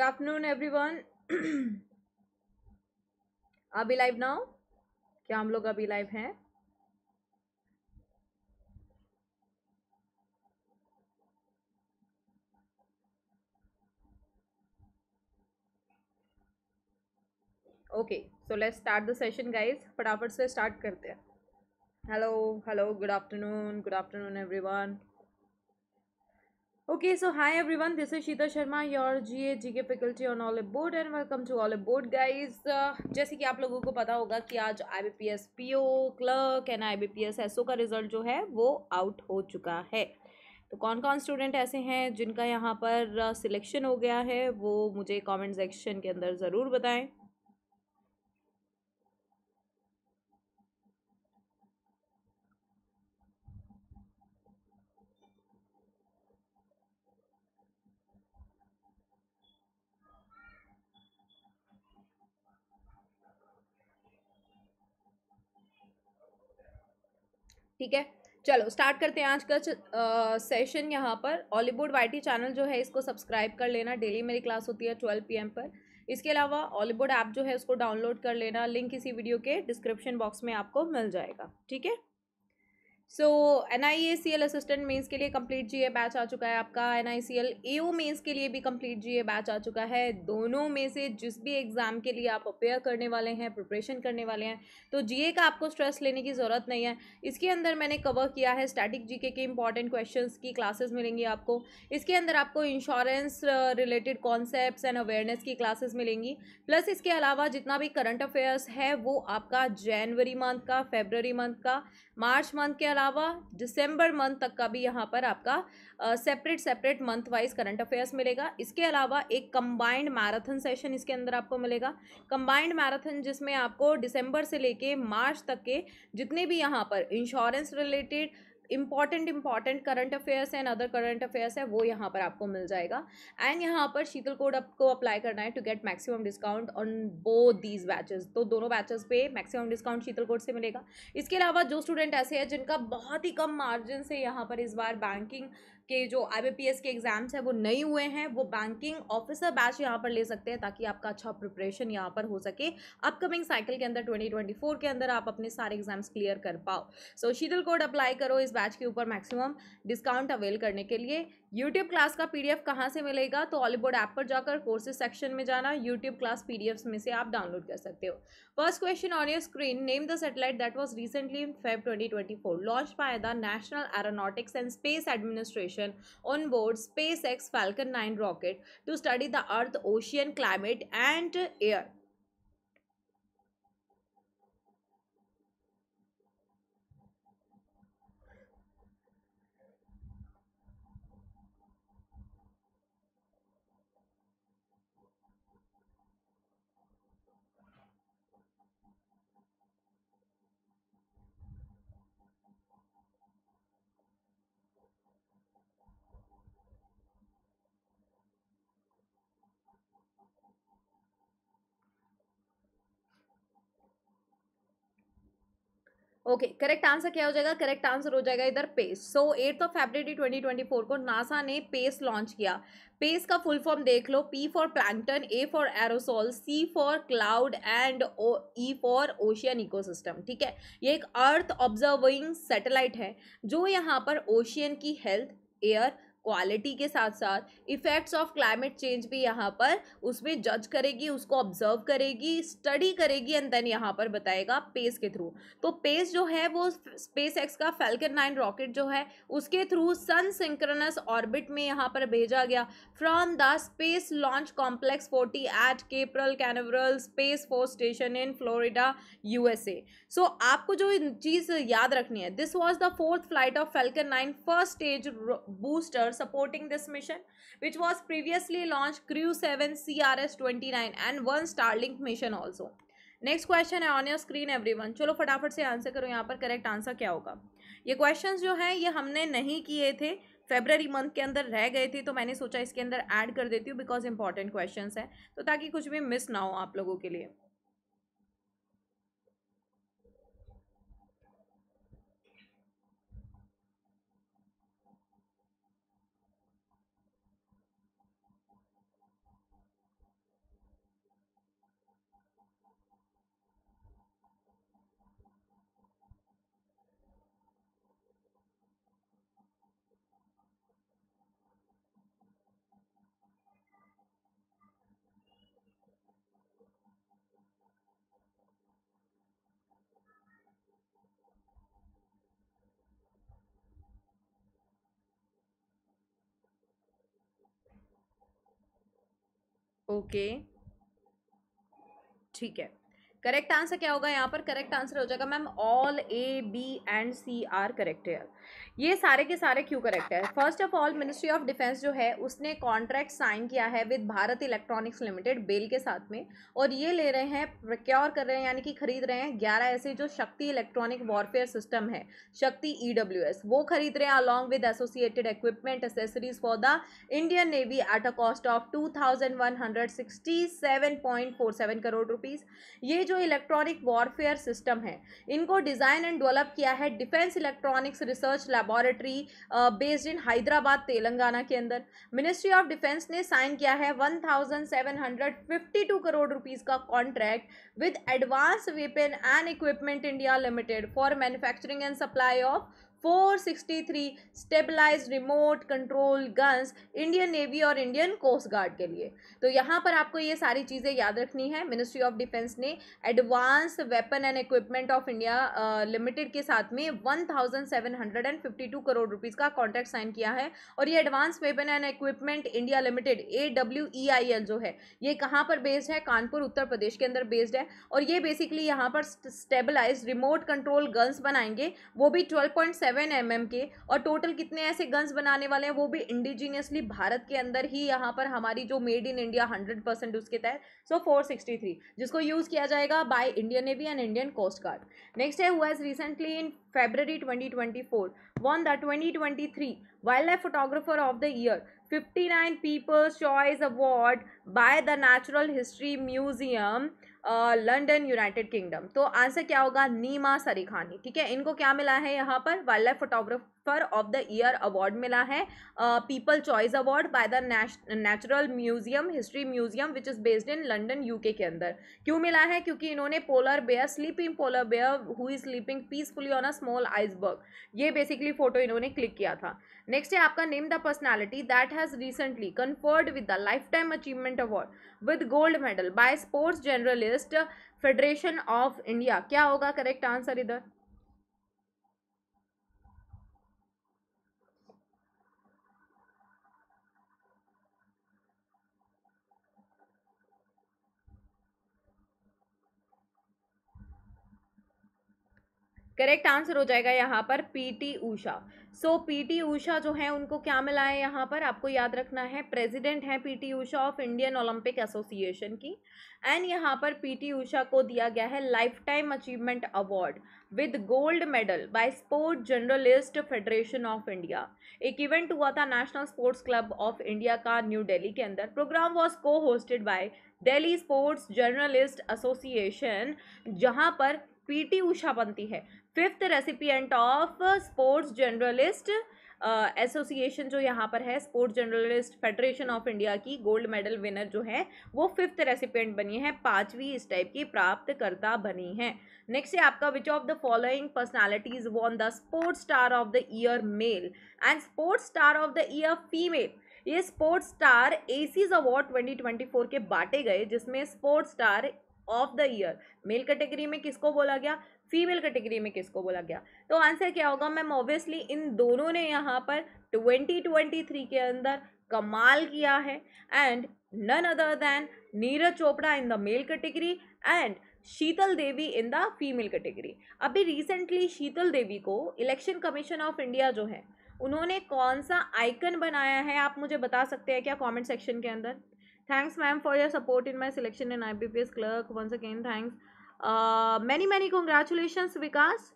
Good afternoon everyone. अभी live now, क्या हम लोग अभी लाइव हैं? Okay, so let's start the session guys. फटाफट से स्टार्ट करते हैं. Hello hello, good afternoon everyone. Okay, so hi everyone. This is Sheeta Sharma, your GK faculty on OliveBoard and welcome to OliveBoard guys. जैसे कि आप लोगों को पता होगा कि आज IBPS PO, clerk and IBPS SO का रिजल्ट जो है वो आउट हो चुका है. तो कौन कौन स्टूडेंट ऐसे हैं जिनका यहाँ पर सिलेक्शन हो गया है वो मुझे कमेंट सेक्शन के अंदर ज़रूर बताएं. ठीक है, चलो स्टार्ट करते हैं आज का सेशन. यहाँ पर ऑलिवुड वाईटी चैनल जो है इसको सब्सक्राइब कर लेना. डेली मेरी क्लास होती है 12 PM पर. इसके अलावा ऑलिवुड ऐप जो है उसको डाउनलोड कर लेना. लिंक इसी वीडियो के डिस्क्रिप्शन बॉक्स में आपको मिल जाएगा. ठीक है, सो NICL असिस्टेंट मेंस के लिए कंप्लीट GA बैच आ चुका है आपका. NICL AO मेंस के लिए भी कंप्लीट GA बैच आ चुका है. दोनों में से जिस भी एग्ज़ाम के लिए आप अपेयर करने वाले हैं, प्रिपरेशन करने वाले हैं, तो GA का आपको स्ट्रेस लेने की ज़रूरत नहीं है. इसके अंदर मैंने कवर किया है स्टैटिक GK के इंपॉर्टेंट क्वेश्चंस की क्लासेस मिलेंगी आपको. इसके अंदर आपको insurance related concepts and awareness की क्लासेस मिलेंगी. प्लस इसके अलावा जितना भी करंट अफेयर्स है वो आपका जनवरी मंथ का, फेब्रवरी मंथ का, मार्च मंथ के अलावा दिसंबर मंथ तक का भी यहाँ पर आपका separate month wise current affairs मिलेगा. इसके अलावा एक कंबाइंड मैराथन सेशन इसके अंदर आपको मिलेगा. कंबाइंड मैराथन जिसमें आपको दिसंबर से लेके मार्च तक के जितने भी यहाँ पर insurance related important current affairs and other current affairs है वो यहाँ पर आपको मिल जाएगा. एंड यहाँ पर शीतल कोड आपको अप्लाई करना है to get maximum discount on both these batches. तो दोनों बैचेस पे मैक्सिमम डिस्काउंट शीतल कोड से मिलेगा. इसके अलावा जो स्टूडेंट ऐसे हैं जिनका बहुत ही कम मार्जिन से यहाँ पर इस बार बैंकिंग के जो IBPS के एग्ज़ाम्स हैं वो नहीं हुए हैं, वो बैंकिंग ऑफिसर बैच यहाँ पर ले सकते हैं ताकि आपका अच्छा प्रिपरेशन यहाँ पर हो सके. अपकमिंग साइकिल के अंदर 2024 के अंदर आप अपने सारे एग्ज़ाम्स क्लियर कर पाओ. सो शीतल कोड अप्लाई करो इस बैच के ऊपर मैक्सिमम डिस्काउंट अवेल करने के लिए. यूट्यूब क्लास का PDF कहाँ से मिलेगा? तो ऑलिवुड ऐप पर जाकर कोर्सेज सेक्शन में जाना, यूट्यूब क्लास PDFs में से आप डाउनलोड कर सकते हो. First question on your screen, name the satellite that was recently in Feb 2024 launch by the national aeronautics and space administration on board SpaceX Falcon 9 rocket to study the earth, ocean, climate and air. Okay, correct answer क्या हो जाएगा? Correct answer हो जाएगा इधर PACE. सो 8 February 2024 को NASA ने PACE launch किया. PACE का फुल फॉर्म देख लो, P for plankton, A for aerosol, C for cloud and E for ocean ecosystem. ठीक है, ये एक अर्थ ऑब्जर्विंग सैटेलाइट है जो यहाँ पर ओशियन की हेल्थ, एयर क्वालिटी के साथ साथ इफ़ेक्ट्स ऑफ क्लाइमेट चेंज भी यहाँ पर उसमें जज करेगी, उसको ऑब्जर्व करेगी, स्टडी करेगी एंड देन यहाँ पर बताएगा पेस के थ्रू. तो पेस जो है वो SpaceX का Falcon 9 रॉकेट जो है उसके थ्रू सन सिंक्रोनस ऑर्बिट में यहाँ पर भेजा गया from the space launch complex 40 at Cape Canaveral space force station in Florida USA. So आपको जो चीज़ याद रखनी है, this was the 4th flight of Falcon 9 first stage booster supporting this mission which was previously launched Crew-7 CRS-29 and one Starlink mission also. Next question है on your screen everyone. चलो फटाफट से आंसर करो यहाँ पर correct answer क्या होगा. ये क्वेश्चंस जो हैं ये हमने नहीं किए थे, फेब्रवरी मंथ के अंदर रह गए थे, तो मैंने सोचा इसके अंदर ऐड कर देती हूँ बिकॉज इंपॉर्टेंट क्वेश्चंस हैं, तो ताकि कुछ भी मिस ना हो आप लोगों के लिए. ओके ठीक है, करेक्ट आंसर क्या होगा यहाँ पर? करेक्ट आंसर हो जाएगा ma'am all A B and C are correct है। ये सारे के सारे क्यों करेक्ट है? First of all ministry of defence जो है उसने कॉन्ट्रैक्ट साइन किया है with Bharat electronics limited BEL के साथ में, और ये ले रहे हैं प्रोक्योर कर रहे हैं यानी कि खरीद रहे हैं 11 ऐसे जो शक्ति इलेक्ट्रॉनिक वॉरफेयर सिस्टम है शक्ति EWS, वो खरीद रहे हैं along with associated equipment accessories for the Indian navy at a cost of 2167.47 crore rupees. ये जो इलेक्ट्रॉनिक वॉरफेयर सिस्टम है इनको डिज़ाइन एंड डेवलप किया है defence electronics research laboratory based in Hyderabad Telangana के अंदर। मिनिस्ट्री ऑफ डिफेंस ने साइन किया है 1752 करोड़ रुपीस का contract with advance weapon and equipment India limited for manufacturing and supply of 463 stabilized remote control guns Indian navy और Indian coast guard के लिए। तो यहाँ पर आपको ये सारी चीज़ें याद रखनी है। मिनिस्ट्री ऑफ डिफेंस ने advance weapon and equipment of India limited के साथ में 1752 करोड़ रुपीज़ का कॉन्ट्रैक्ट साइन किया है, और ये advance weapon and equipment India limited AWEIL जो है ये कहाँ पर बेस्ड है? कानपुर उत्तर प्रदेश के अंदर बेस्ड है, और ये बेसिकली यहाँ पर स्टेबलाइज रिमोट कंट्रोल गन्स बनाएंगे, वो भी 12.7 mm के, और टोटल कितने ऐसे गन्स बनाने वाले हैं वो भी इंडिजीनियसली भारत के अंदर ही, यहाँ पर हमारी जो मेड इन इंडिया 100% उसके तहत। सो 463 जिसको यूज़ किया जाएगा by Indian navy and Indian coast guard. Next है, who has recently in February 2024 won the 2023 wildlife photographer of the year 59 people's choice award by the Natural History Museum London United Kingdom. तो answer क्या होगा? नीमा सरीखानी। ठीक है, इनको क्या मिला है यहाँ पर? Wild life photographer of the year award मिला है, people choice award by the natural museum history museum which is based in London UK के अंदर। क्यों मिला है? क्योंकि इन्होंने polar bear sleeping who is sleeping peacefully on a small iceberg, ये बेसिकली फोटो इन्होंने क्लिक किया था। नेक्स्ट है आपका, name the personality that has recently conferred with the life time achievement award with gold medal by sports journalist federation of India. क्या होगा correct answer इधर? Correct answer हो जाएगा यहाँ पर पीटी ऊषा। सो पीटी ऊषा जो है उनको क्या मिला है यहाँ पर? आपको याद रखना है, प्रेसिडेंट हैं PT Usha of Indian Olympic association की, एंड यहाँ पर पीटी ऊषा को दिया गया है life time achievement award with gold medal by sport journalist federation of India. एक इवेंट हुआ था national sports club of India का न्यू दिल्ली के अंदर, प्रोग्राम वॉज को hosted by Delhi sports journalist association, जहाँ पर पीटी ऊषा बनती है 5th recipient of sports journalist association, जो यहाँ पर है sports journalist federation of India की गोल्ड मेडल विनर जो है वो 5th रेसिपिएंट बनी है, 5वीं इस टाइप की प्राप्तकर्ता बनी है। नेक्स्ट है आपका, which of the following personalities won the sports star of the year male and sports star of the year female. ये स्पोर्ट्स स्टार एसीज अवार्ड 2024 के बांटे गए, जिसमें sports star of the year male category में किसको बोला गया, female category में किसको बोला गया? तो आंसर क्या होगा मैम? ऑब्वियसली इन दोनों ने यहाँ पर 2023 के अंदर कमाल किया है, and none other than Neeraj Chopra in the male category and Sheetal Devi in the female category. अभी रिसेंटली शीतल देवी को इलेक्शन कमीशन ऑफ इंडिया जो है उन्होंने कौन सा आइकन बनाया है, आप मुझे बता सकते हैं क्या कॉमेंट सेक्शन के अंदर? Thanks ma'am for your support in my selection in IBPS clerk, once again thanks, many many congratulations Vikas,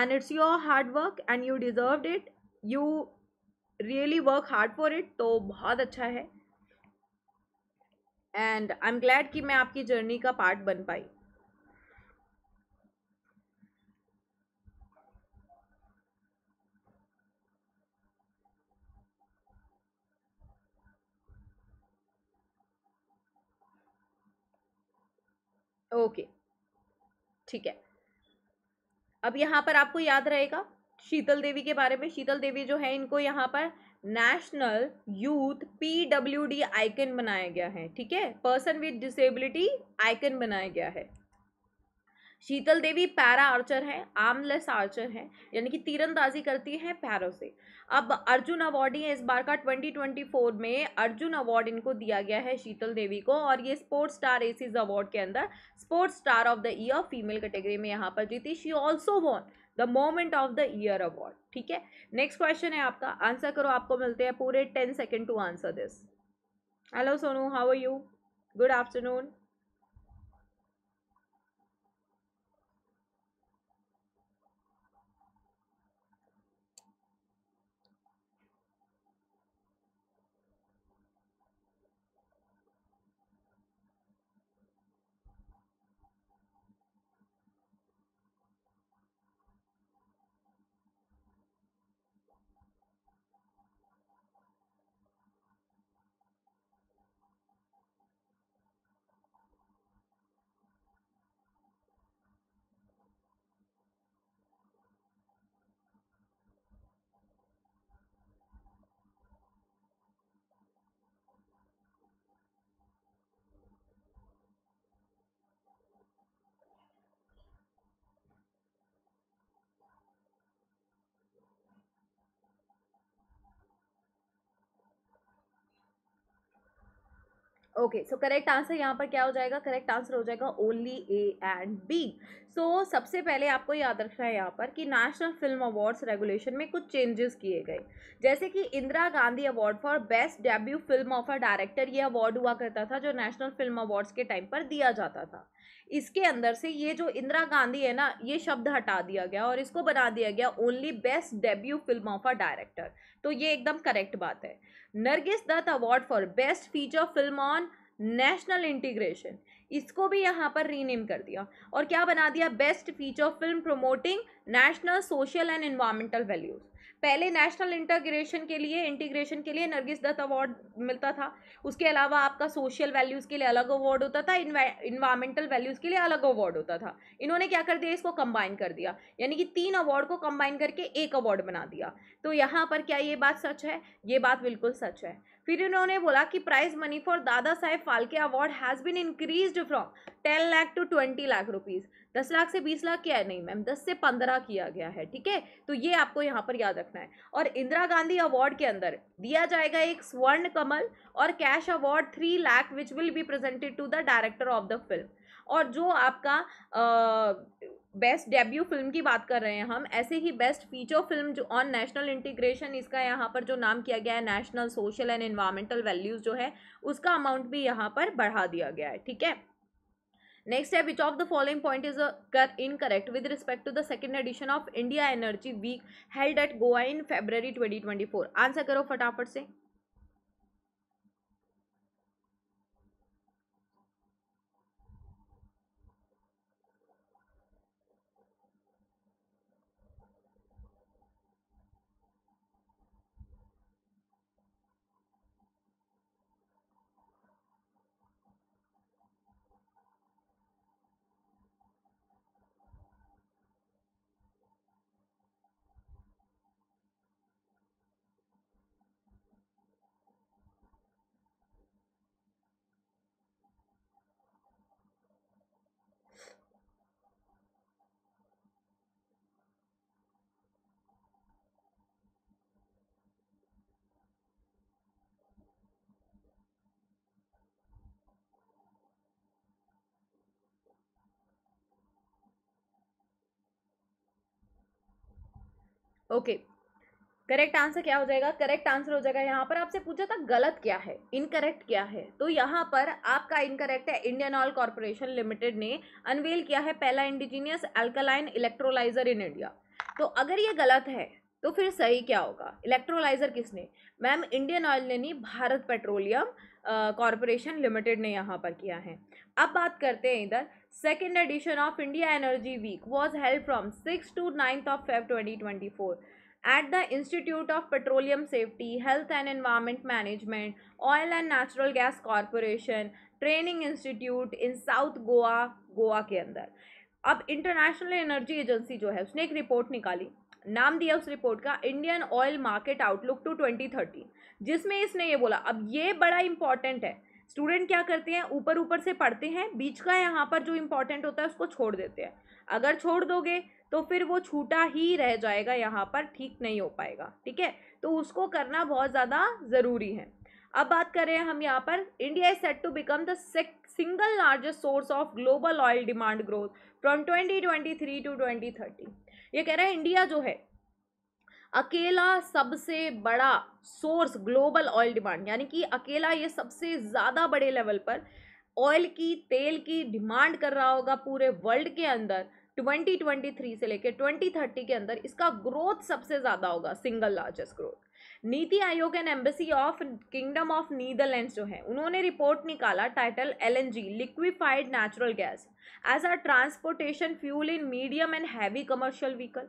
and it's your hard work and you deserved it, you really work hard for it. तो बहुत अच्छा है, and I am glad कि मैं आपकी journey का part बन पाई। Okay ठीक है, अब यहाँ पर आपको याद रहेगा शीतल देवी के बारे में। शीतल देवी जो है इनको यहाँ पर नेशनल यूथ PWD आइकन बनाया गया है, ठीक है, पर्सन विद डिसेबिलिटी आइकन बनाया गया है। शीतल देवी पैरा आर्चर हैं, आर्मलेस आर्चर हैं, यानी कि तीरंदाजी करती हैं पैरों से। अब अर्जुन अवार्ड ही है इस बार का 2024 में, अर्जुन अवार्ड इनको दिया गया है शीतल देवी को, और ये स्पोर्ट्स स्टार एसीज अवार्ड के अंदर sports star of the year female category में यहाँ पर जीती। She also won the moment of the year award. ठीक है, नेक्स्ट क्वेश्चन है आपका, आंसर करो, आपको मिलते हैं पूरे 10 second to answer this. Hello Sonu, how are you, good afternoon. Okay, so correct answer यहाँ पर क्या हो जाएगा, करेक्ट आंसर हो जाएगा only A and B. So सबसे पहले आपको याद रखना है यहाँ पर कि नेशनल फिल्म अवार्ड्स रेगुलेशन में कुछ चेंजेस किए गए, जैसे कि Indira Gandhi award for best debut film of a director, ये अवार्ड हुआ करता था जो नेशनल फिल्म अवार्ड्स के टाइम पर दिया जाता था। इसके अंदर से ये जो इंदिरा गांधी है ना, ये शब्द हटा दिया गया और इसको बना दिया गया only best debut film of a director, तो ये एकदम करेक्ट बात है। Nargis Dutt award for best feature film on national integration, इसको भी यहाँ पर रीनेम कर दिया और क्या बना दिया, best feature film promoting national social and environmental values. पहले नेशनल इंटीग्रेशन के लिए नरगिस दत्त अवार्ड मिलता था, उसके अलावा आपका सोशल वैल्यूज़ के लिए अलग अवार्ड होता था, इन्वायरमेंटल वैल्यूज़ के लिए अलग अवार्ड होता था। इन्होंने क्या कर दिया, इसको कंबाइन कर दिया, यानी कि तीन अवार्ड को कंबाइन करके एक अवार्ड बना दिया। तो यहाँ पर क्या ये बात सच है, ये बात बिल्कुल सच है। फिर इन्होंने बोला कि prize money for Dada Saheb Phalke award has been increase from 10 lakh to 20 lakh rupees. 10 lakh से 20 लाख किया है, नहीं मैम 10 से 15 किया गया है। ठीक है, तो ये आपको यहाँ पर याद रखना है। और इंदिरा गांधी अवार्ड के अंदर दिया जाएगा एक स्वर्ण कमल और cash award 3 lakh which will be presented to the director of the film. और जो आपका बेस्ट डेब्यू फिल्म की बात कर रहे हैं हम, ऐसे ही बेस्ट फीचर फिल्म जो ऑन नेशनल इंटीग्रेशन, इसका यहाँ पर जो नाम किया गया है national social and environmental values जो है, उसका अमाउंट भी यहाँ पर बढ़ा दिया गया है। ठीक है, नेक्स्ट है, which of the following point is incorrect with respect to the second edition of India energy week held at Goa in February 2024। Answer करो फटाफट से। ओके, करेक्ट आंसर क्या हो जाएगा, करेक्ट आंसर हो जाएगा, यहाँ पर आपसे पूछा था गलत क्या है, इनकरेक्ट क्या है, तो यहाँ पर आपका इनकरेक्ट है। इंडियन ऑयल कॉर्पोरेशन लिमिटेड ने अनवेल किया है पहला indigenous alkaline electrolyser in India. तो अगर ये गलत है तो फिर सही क्या होगा, इलेक्ट्रोलाइजर किसने, मैम इंडियन ऑयल ने नहीं, भारत पेट्रोलियम कॉर्पोरेशन लिमिटेड ने यहाँ पर किया है। अब बात करते हैं इधर, second edition of India energy week was held from 6 to 9 Feb 2024 at the institute of petroleum safety health and environment management oil and natural gas corporation training institute in south Goa, Goa के अंदर। अब इंटरनेशनल एनर्जी एजेंसी जो है उसने एक report निकाली, नाम दिया उस रिपोर्ट का Indian oil market outlook to 2030, जिसमें इसने ये बोला, अब ये बड़ा इंपॉर्टेंट है, स्टूडेंट क्या करते हैं, ऊपर ऊपर से पढ़ते हैं, बीच का यहाँ पर जो इम्पोर्टेंट होता है उसको छोड़ देते हैं। अगर छोड़ दोगे तो फिर वो छूटा ही रह जाएगा, यहाँ पर ठीक नहीं हो पाएगा। ठीक है, तो उसको करना बहुत ज़्यादा ज़रूरी है। अब बात करें हम यहाँ पर, India is set to become the single largest source of global oil demand growth from 2023 to 2030। ये कह रहा है इंडिया जो है अकेला सबसे बड़ा सोर्स ग्लोबल ऑयल डिमांड, यानी कि अकेला ये सबसे ज़्यादा बड़े लेवल पर ऑयल की, तेल की डिमांड कर रहा होगा पूरे वर्ल्ड के अंदर। 2023 से लेकर 2030 के अंदर इसका ग्रोथ सबसे ज़्यादा होगा, single largest growth. NITI Aayog and embassy of kingdom of Netherlands जो है उन्होंने रिपोर्ट निकाला, title LNG liquefied natural gas as a transportation fuel in medium and heavy commercial vehicle.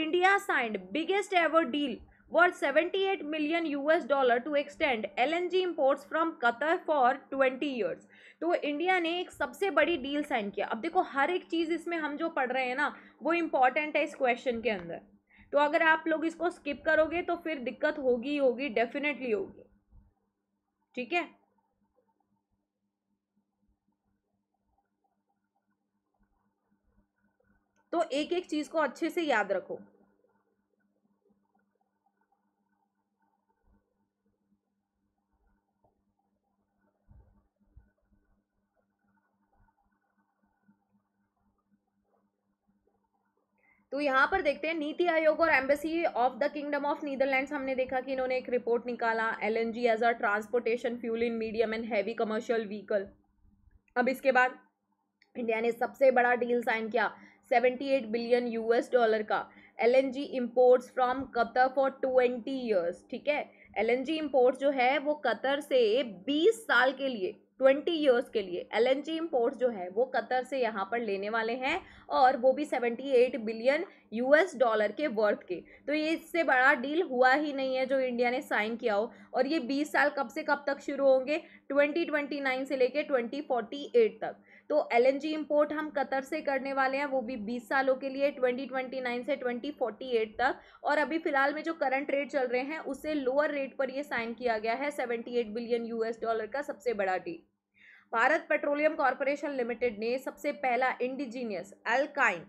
India signed biggest ever deal worth $78 million to extend LNG imports from Qatar for 20 years. तो India ने एक सबसे बड़ी deal sign किया। अब देखो हर एक चीज़ इसमें हम जो पढ़ रहे हैं ना वो इम्पॉर्टेंट है इस क्वेश्चन के अंदर, तो अगर आप लोग इसको स्किप करोगे तो फिर दिक्कत होगी होगी, डेफिनेटली होगी। ठीक है, तो एक एक चीज को अच्छे से याद रखो। तो यहाँ पर देखते हैं नीति आयोग और embassy of the kingdom of Netherlands, हमने देखा कि इन्होंने एक रिपोर्ट निकाला, LNG as a transportation fuel in medium and heavy commercial vehicle. अब इसके बाद इंडिया ने सबसे बड़ा डील साइन किया $78 बिलियन का, LNG imports from Qatar for 20 years. ठीक है, LNG इम्पोर्ट्स जो है वो कतर से 20 साल के लिए, 20 ईयर्स के लिए LNG इम्पोर्ट्स जो है वो कतर से यहाँ पर लेने वाले हैं, और वो भी $78 बिलियन के वर्थ के। तो ये इससे बड़ा डील हुआ ही नहीं है जो इंडिया ने साइन किया हो। और ये 20 साल कब से कब तक शुरू होंगे, 2029 से लेके 2048 तक। तो LNG इम्पोर्ट हम कतर से करने वाले हैं, वो भी 20 सालों के लिए, 2029 से 2048 तक। और अभी फ़िलहाल में जो करंट रेट चल रहे हैं उससे लोअर रेट पर ये साइन किया गया है $78 बिलियन का सबसे बड़ा deal. Bharat petroleum corporation limited ने सबसे पहला इंडिजीनियस अल्काइन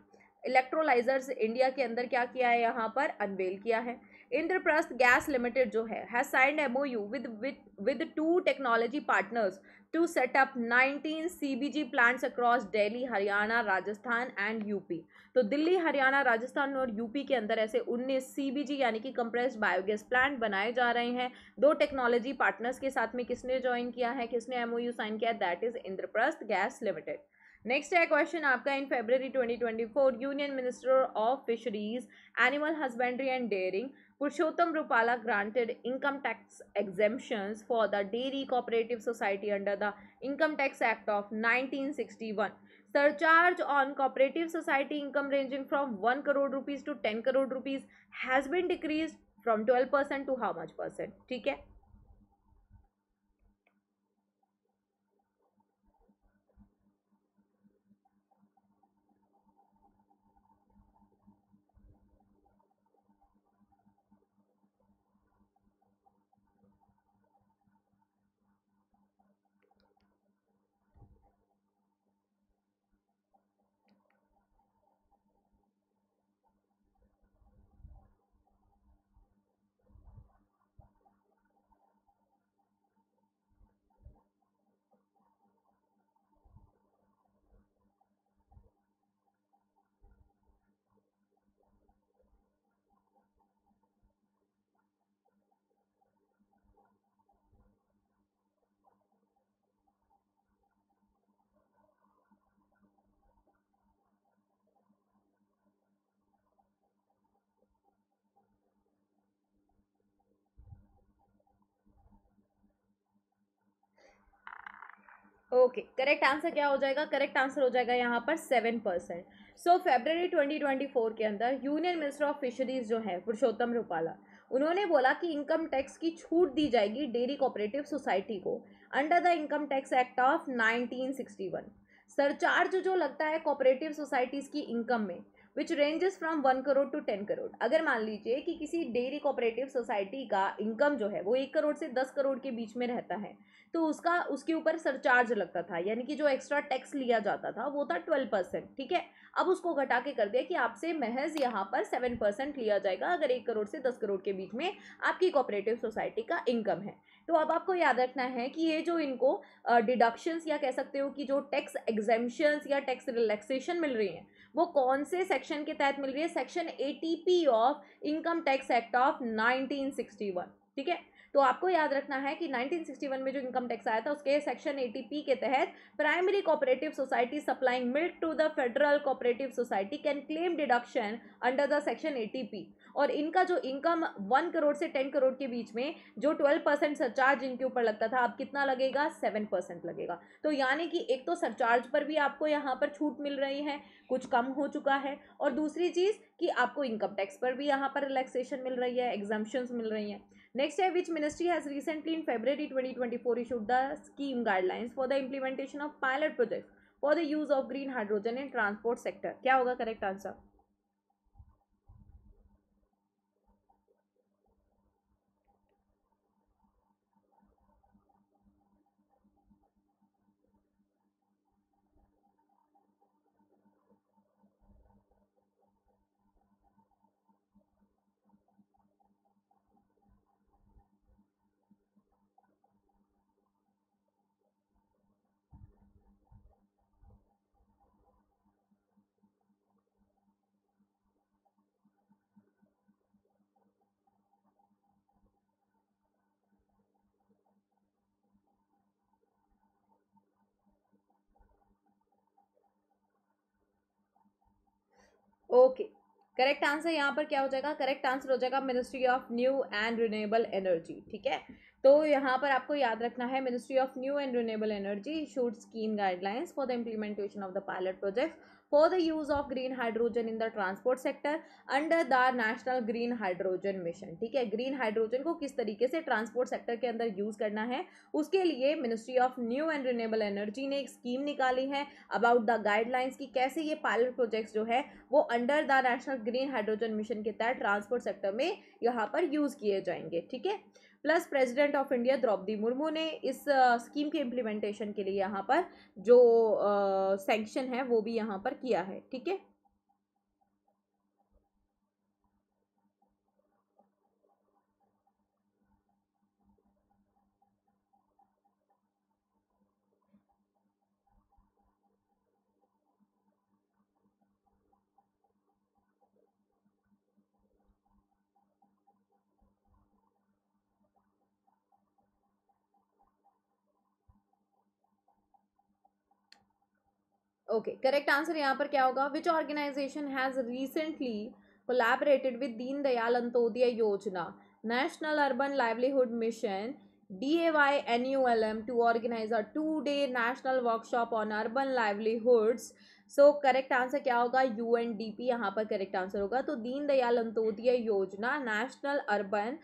इलेक्ट्रोलाइजर्स इंडिया के अंदर क्या किया है, यहाँ पर अनवेल किया है। इंद्रप्रस्थ गैस लिमिटेड जो है signed MOU with 2 technology partners to set up 19 CBG plants across Delhi, Haryana, Rajasthan and UP. तो दिल्ली, हरियाणा, राजस्थान और यूपी के अंदर ऐसे 19 CBG यानी कि कंप्रेस्ड बायोगैस प्लांट बनाए जा रहे हैं 2 टेक्नोलॉजी पार्टनर्स के साथ में। किसने ज्वाइन किया है, किसने MOU साइन किया, that is Indraprastha gas limited. Next है क्वेश्चन आपका, in February 2024 union minister of fisheries, animal husbandry and dairying Purushottam Rupala granted income tax exemptions for the dairy cooperative society under the Income Tax Act of 1961. Surcharge on cooperative society income ranging from 1 crore rupees to 10 crore rupees has been decreased from 12% to how much percent? ठीक है, okay, correct answer क्या हो जाएगा, correct answer हो जाएगा यहाँ पर 7%। सो फेब्रवरी 2024 के अंदर यूनियन मिनिस्टर ऑफ फिशरीज जो है पुरुषोत्तम रूपाला, उन्होंने बोला कि इनकम टैक्स की छूट दी जाएगी डेयरी कोऑपरेटिव सोसाइटी को under the income tax act of 1961। Surcharge जो लगता है कोऑपरेटिव सोसाइटीज़ की इनकम में, which ranges from 1 crore to 10 crore. अगर मान लीजिए कि किसी डेयरी कोऑपरेटिव सोसाइटी का इनकम जो है वो 1 करोड़ से 10 करोड़ के बीच में रहता है तो उसका उसके ऊपर सरचार्ज लगता था, यानी कि जो एक्स्ट्रा टैक्स लिया जाता था वो था 12%। ठीक है, अब उसको घटा के कर दिया कि आपसे महज यहाँ पर 7% लिया जाएगा अगर 1 करोड़ से 10 करोड़ के बीच में आपकी कोऑपरेटिव सोसाइटी का इनकम है। तो अब आपको याद रखना है कि ये जो इनको डिडक्शंस या कह सकते हो कि जो टैक्स एग्जेम्पशंस या टैक्स रिलैक्सेशन मिल रही है वो कौन से सेक्शन के तहत मिल रही है, section 80P of income tax act of 1961। ठीक है, तो आपको याद रखना है कि 1961 में जो इनकम टैक्स आया था उसके सेक्शन 80P के तहत primary cooperative society supplying milk to the federal cooperative society can claim deduction under the section 80P। और इनका जो इनकम 1 करोड़ से 10 करोड़ के बीच में जो 12% सरचार्ज इनके ऊपर लगता था अब कितना लगेगा, 7% लगेगा। तो यानी कि एक तो सरचार्ज पर भी आपको यहाँ पर छूट मिल रही है, कुछ कम हो चुका है, और दूसरी चीज़ कि आपको इनकम टैक्स पर भी यहाँ पर रिलैक्सेशन मिल रही है, एग्जम्पशंस मिल रही हैं। नेक्स्ट है, which ministry has recently in February 2024 issued the scheme guidelines for the implementation of pilot project for the use of green hydrogen in transport sector. क्या होगा correct answer? Okay, correct answer यहाँ पर क्या हो जाएगा? Correct answer हो जाएगा ministry of new and renewable energy. ठीक है, तो यहाँ पर आपको याद रखना है ministry of new and renewable energy issued scheme guidelines for the implementation of the pilot project for the use of green hydrogen in the transport sector under the national green hydrogen mission. ठीक है, green hydrogen को किस तरीके से transport sector के अंदर use करना है उसके लिए ministry of new and renewable energy ने एक स्कीम निकाली है अबाउट द गाइडलाइंस की कैसे ये पायलट प्रोजेक्ट्स जो है वो under the national green hydrogen mission के तहत ट्रांसपोर्ट सेक्टर में यहाँ पर यूज़ किए जाएंगे। ठीक है, plus president of India Droupadi Murmu ने इस स्कीम के इम्प्लीमेंटेशन के लिए यहाँ पर जो सैंक्शन है वो भी यहाँ पर किया है। ठीक है, ओके, करेक्ट आंसर यहाँ पर क्या होगा? Which organisation has recently collaborated with Deen Dayal Antyodaya Yojana national urban livelihood mission DAY NULM to organise a 2-day national workshop on urban livelihoods. So correct answer क्या होगा? UNDP यहाँ पर करेक्ट आंसर होगा। तो दीन Dayal Antyodaya Yojana national urban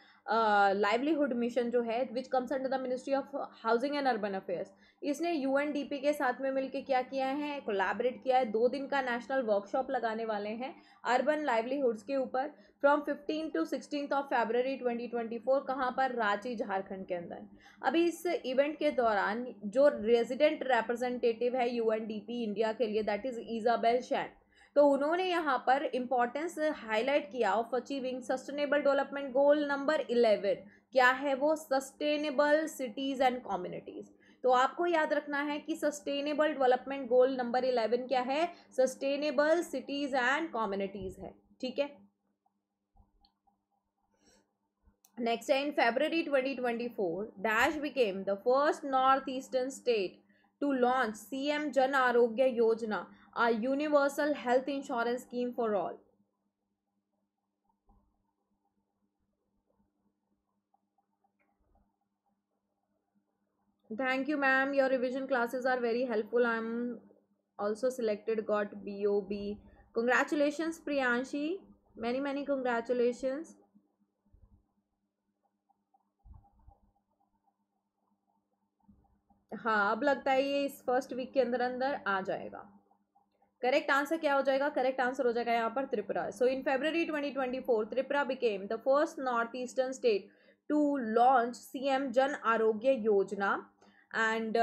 livelihood mission जो है which comes under the ministry of housing and urban affairs, इसने UNDP के साथ में मिलकर क्या किया है? कोलैबोरेट किया है। 2 दिन का नेशनल वर्कशॉप लगाने वाले हैं अर्बन लाइवलीहुड्स के ऊपर फ्रॉम 15 to 16 फेब्रुअरी 2024, कहाँ पर? रांची, झारखंड के अंदर। अभी इस इवेंट के दौरान जो रेजिडेंट रिप्रेजेंटेटिव है UNDP इंडिया के लिए दैट इज़ इजाबेल शैन, तो उन्होंने यहाँ पर इम्पोर्टेंस हाईलाइट किया of achieving sustainable development goal number 11। क्या है वो? Sustainable cities and communities. तो आपको याद रखना है कि सस्टेनेबल डेवलपमेंट गोल नंबर 11 क्या है? सस्टेनेबल सिटीज़ एंड कम्युनिटीज़ है। ठीक है, नेक्स्ट है, in February 2024 dash became the first north eastern state to launch CM Jan Arogya योजना a universal health insurance scheme for all. Thank you ma'am, your revision classes are very helpful. I am also selected, got BOB. Congratulations Priyanshi, many congratulations. हाँ, अब लगता है ये इस first week के अंदर आ जाएगा। करेक्ट आंसर क्या हो जाएगा? करेक्ट आंसर हो जाएगा यहाँ पर Tripura. So in February 2024 Tripura became the first north eastern state to launch CM Jan Arogya Yojana. And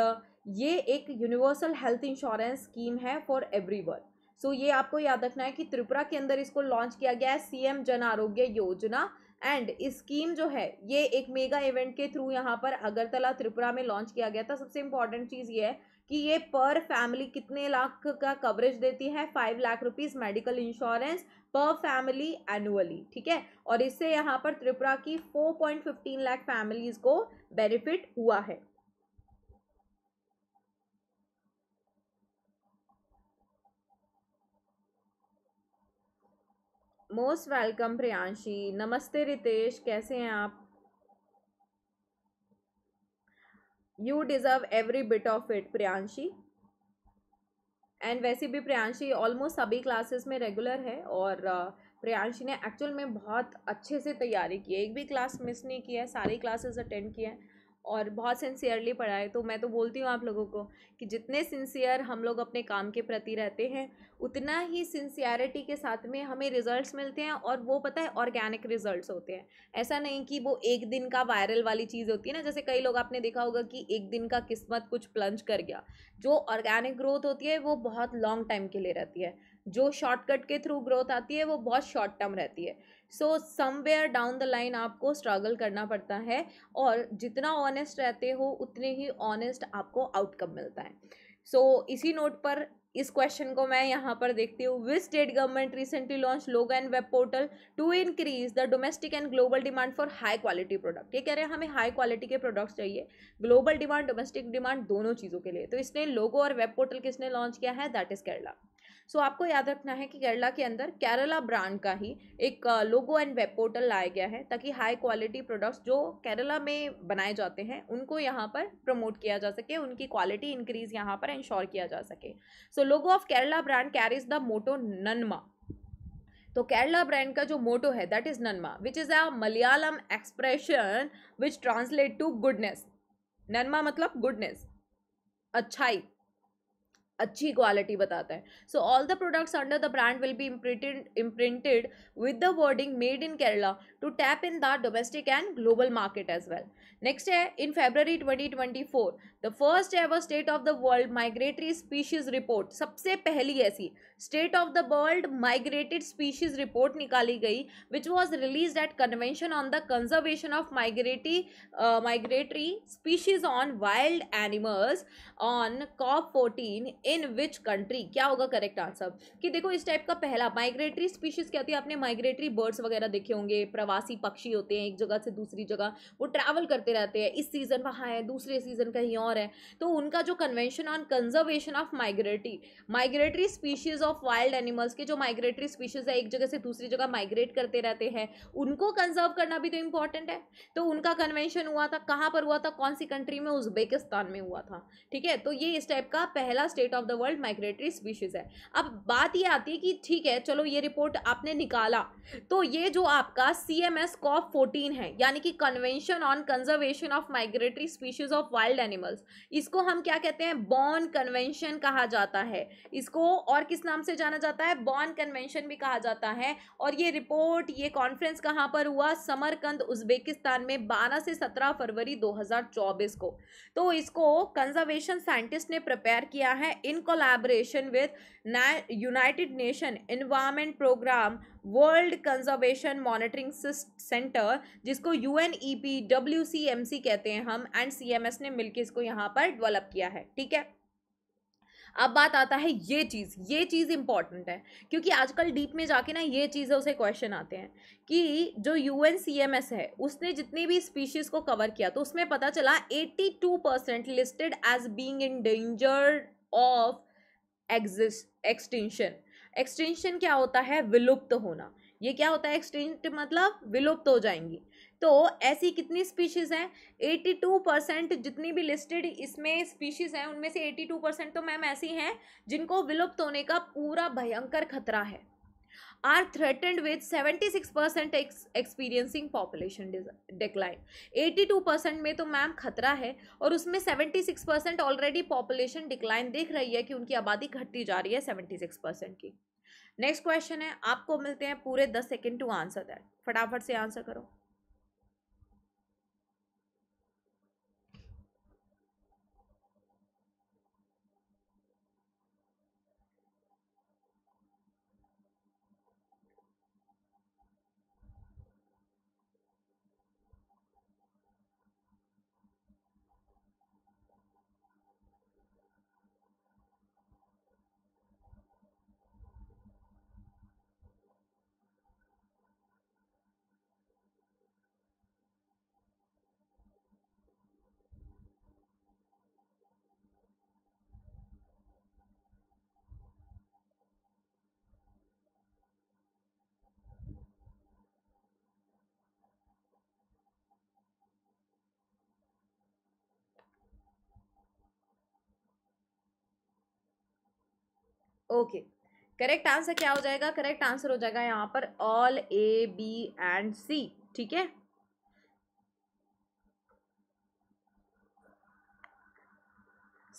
ये एक यूनिवर्सल हेल्थ इंश्योरेंस स्कीम है फॉर एवरीवन. सो ये आपको याद रखना है कि त्रिपुरा के अंदर इसको लॉन्च किया गया है सीएम जन आरोग्य योजना. एंड इस स्कीम जो है ये एक मेगा इवेंट के थ्रू यहाँ पर अगरतला त्रिपुरा में लॉन्च किया गया था. सबसे इंपॉर्टेंट चीज़ ये है कि ये पर फैमिली कितने लाख का कवरेज देती है? 5 lakh rupees medical insurance per family annually, ठीक है. और इससे यहाँ पर त्रिपुरा की 4.15 लाख फैमिलीज़ को बेनिफिट हुआ है. मोस्ट वेलकम प्रियांशी, नमस्ते रितेश, कैसे हैं आप? You deserve every bit of it Priyanshi. And वैसे भी प्रियांशी ऑलमोस्ट सभी क्लासेस में रेगुलर है और प्रियांशी ने एक्चुअल में बहुत अच्छे से तैयारी की है, एक भी क्लास मिस नहीं किया है, सारी क्लासेस अटेंड किए हैं और बहुत सिंसियरली पढ़ा है. तो मैं तो बोलती हूँ आप लोगों को कि जितने सिंसियर हम लोग अपने काम के प्रति रहते हैं उतना ही सिंसियरिटी के साथ में हमें रिजल्ट्स मिलते हैं. और वो पता है ऑर्गेनिक रिजल्ट्स होते हैं, ऐसा नहीं कि वो एक दिन का वायरल वाली चीज़ होती है ना, जैसे कई लोग आपने देखा होगा कि एक दिन का किस्मत कुछ प्लंज कर गया. जो ऑर्गेनिक ग्रोथ होती है वो बहुत लॉन्ग टाइम के लिए रहती है, जो शॉर्टकट के थ्रू ग्रोथ आती है वो बहुत शॉर्ट टर्म रहती है. So somewhere down the line आपको स्ट्रगल करना पड़ता है और जितना ऑनेस्ट रहते हो उतने ही ऑनेस्ट आपको आउटकम मिलता है. सो इसी नोट पर इस क्वेश्चन को मैं यहाँ पर देखती हूँ. Which state government recently launch logo and web portal to increase the domestic and global demand for high quality product? ये कह रहे हैं हमें हाई क्वालिटी के प्रोडक्ट्स चाहिए, ग्लोबल डिमांड डोमेस्टिक डिमांड दोनों चीज़ों के लिए. तो इसने लोगो और वेब पोर्टल किसने लॉन्च किया है? That is Kerala. सो आपको याद रखना है कि केरला के अंदर केरला ब्रांड का ही एक लोगो एंड वेब पोर्टल लाया गया है ताकि हाई क्वालिटी प्रोडक्ट्स जो केरला में बनाए जाते हैं उनको यहाँ पर प्रमोट किया जा सके, उनकी क्वालिटी इंक्रीज यहाँ पर इंश्योर किया जा सके. So logo of Kerala brand carries the motto Nanma. तो केरला ब्रांड का जो मोटो है that is Nanma which is a Malayalam expression which translate to goodness. Nanma मतलब गुडनेस, अच्छाई, अच्छी क्वालिटी बताता है. So all the products under the brand will be imprinted with the wording made in Kerala to tap in the domestic and global market as well. Next है in February 2024 the first ever state of the world migratory species report, सबसे पहली ऐसी state of the world migrated species report निकाली गई which was release at convention on the conservation of migratory species on wild animals on COP14 in which country. क्या होगा correct answer? कि देखो इस टाइप का पहला माइग्रेटरी स्पीशीज क्या होती है, आपने माइग्रेटरी बर्ड्स वगैरह देखे होंगे, प्रवासी पक्षी होते हैं, एक जगह से दूसरी जगह वो ट्रैवल करते रहते हैं, इस सीजन वहाँ है, दूसरे सीजन कहीं और है. तो उनका जो convention on conservation of migratory species of wild animals के जो माइग्रेटरी स्पीशीज है एक जगह से दूसरी जगह माइग्रेट करते रहते हैं उनको कंजर्व करना भी तो इंपॉर्टेंट है. तो उनका कन्वेंशन हुआ था, कहाँ पर हुआ था, कौन सी कंट्री में? उज्बेकिस्तान में हुआ था, ठीक है. तो ये इस टाइप का पहला state of the world migratory species है. अब बात ये आती है कि ठीक है चलो ये रिपोर्ट आपने निकाला, तो ये जो आपका CMS COP14 है यानी कि convention on conservation of migratory species of wild animals, इसको हम क्या कहते हैं? बॉर्न कन्वेंशन कहा जाता है इसको. और किस नाम से जाना जाता है? बॉर्न कन्वेंशन भी कहा जाता है. और ये रिपोर्ट, ये कॉन्फ्रेंस कहाँ पर हुआ? समरकंद, उज्बेकिस्तान में 12 से 17 फरवरी 2024 को. तो इसको कंजर्वेशन साइंटिस्ट ने प्रिपेयर किया है in collaboration with United Nation Environment Program world conservation monitoring centre, जिसको UNEP WCMC कहते हैं हम, एंड CMS ने मिलकर इसको यहाँ पर डेवलप किया है, ठीक है. अब बात आता है ये चीज़ इंपॉर्टेंट है क्योंकि आजकल डीप में जाके ना ये चीज़ों से क्वेश्चन आते हैं कि जो UNCMS है उसने जितने भी स्पीशीज़ को कवर किया तो उसमें पता चला 82% listed as being in danger of extinction. Extinction क्या होता है? विलुप्त होना. ये क्या होता है? एक्सटिंक्ट मतलब विलुप्त हो जाएंगी. तो ऐसी कितनी स्पीशीज़ हैं? 82% जितनी भी लिस्टेड इसमें स्पीशीज़ हैं उनमें से 82% तो मैम ऐसी हैं जिनको विलुप्त होने का पूरा भयंकर खतरा है. are threatened with 76% experiencing population decline. 82% में तो मैम खतरा है और उसमें 76% ऑलरेडी पॉपुलेशन डिक्लाइन देख रही है कि उनकी आबादी घटती जा रही है 76% की. नेक्स्ट क्वेश्चन है, आपको मिलते हैं पूरे 10 सेकेंड टू आंसर दैट. फटाफट से आंसर करो. ओके, करेक्ट आंसर क्या हो जाएगा? करेक्ट आंसर हो जाएगा यहाँ पर all A, B and C. ठीक है,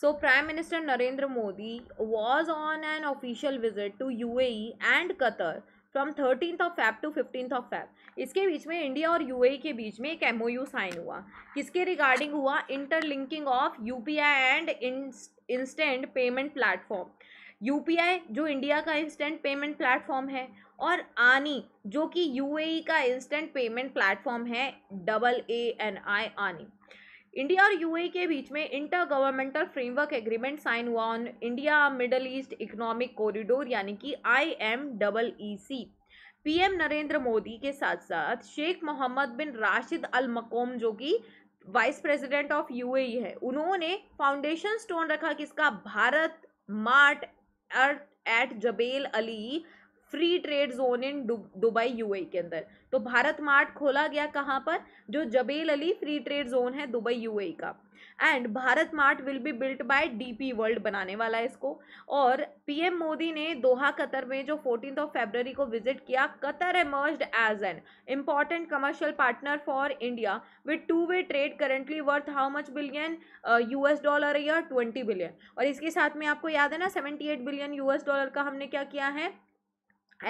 so prime minister Narendra Modi was on an official visit to UAE and Qatar from 13 February to 15 February. इसके बीच में इंडिया और यूएई के बीच में एक एमओयू साइन हुआ. किसके रिगार्डिंग हुआ? Interlinking of UPI and instant payment platform. UPI जो इंडिया का इंस्टेंट पेमेंट प्लेटफॉर्म है और आनी जो कि यूएई का इंस्टेंट पेमेंट प्लेटफॉर्म है, AANI आनी. इंडिया और यूएई के बीच में inter governmental framework agreement sign हुआ on India middle east economic corridor यानी कि IMEEC. पीएम नरेंद्र मोदी के साथ साथ शेख मोहम्मद बिन राशिद अल मकोम जो कि वाइस प्रेजिडेंट ऑफ यूएई है, उन्होंने फाउंडेशन स्टोन रखा किसका? Bharat mart at Jebel Ali free trade zone in Dubai UAE के अंदर. तो भारत मार्ट खोला गया कहाँ पर? जो Jebel Ali free trade zone है दुबई यूएई का. And Bharat mart will be built by DP world, बनाने वाला है इसको. और पीएम मोदी ने दोहा कतर में जो 14 फरवरी को विजिट किया, Qatar emerged as an important commercial partner for India with two way trade currently worth how much billion $US या 20 बिलियन. और इसके साथ में आपको याद है ना, $78 बिलियन $US का हमने क्या किया है?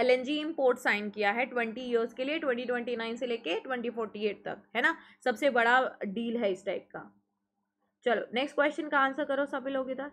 LNG इम्पोर्ट साइन किया है 20 इयर्स के लिए, 2029 से लेके 2048 तक, है ना. सबसे बड़ा डील है इस टाइप का. चलो नेक्स्ट क्वेश्चन का आंसर करो सभी लोग इधर.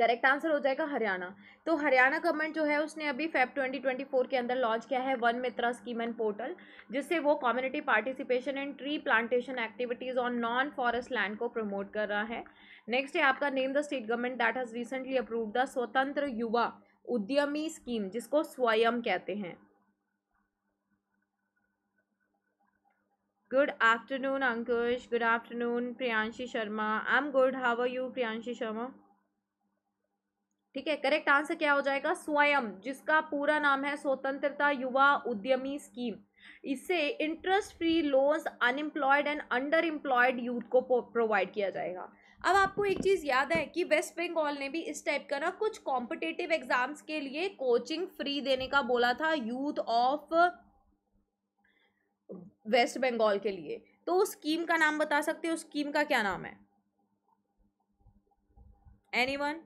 करेक्ट आंसर हो जाएगा हरियाणा. तो हरियाणा गवर्नमेंट जो है उसने अभी Feb 2024 के अंदर लॉन्च किया है Van Mitra scheme and portal, जिससे वो community participation and tree plantation activities on non forest land को प्रमोट कर रहा है. नेक्स्ट है आपका name the state government that has recently approved the Swatantra Yuva Udyami scheme, जिसको स्वयं कहते हैं. Good afternoon Ankush, good afternoon Priyanshi Sharma. I am good, how are you Priyanshi Sharma? ठीक है, करेक्ट आंसर क्या हो जाएगा? स्वयं, जिसका पूरा नाम है स्वतंत्रता युवा उद्यमी स्कीम. इससे interest free loans unemployed and under employed youth को प्रोवाइड किया जाएगा. अब आपको एक चीज़ याद है कि वेस्ट बंगाल ने भी इस टाइप का ना कुछ कॉम्पिटिटिव एग्जाम्स के लिए कोचिंग फ्री देने का बोला था यूथ ऑफ वेस्ट बंगाल के लिए. तो उस स्कीम का नाम बता सकते हो? उस स्कीम का क्या नाम है? एनीवन?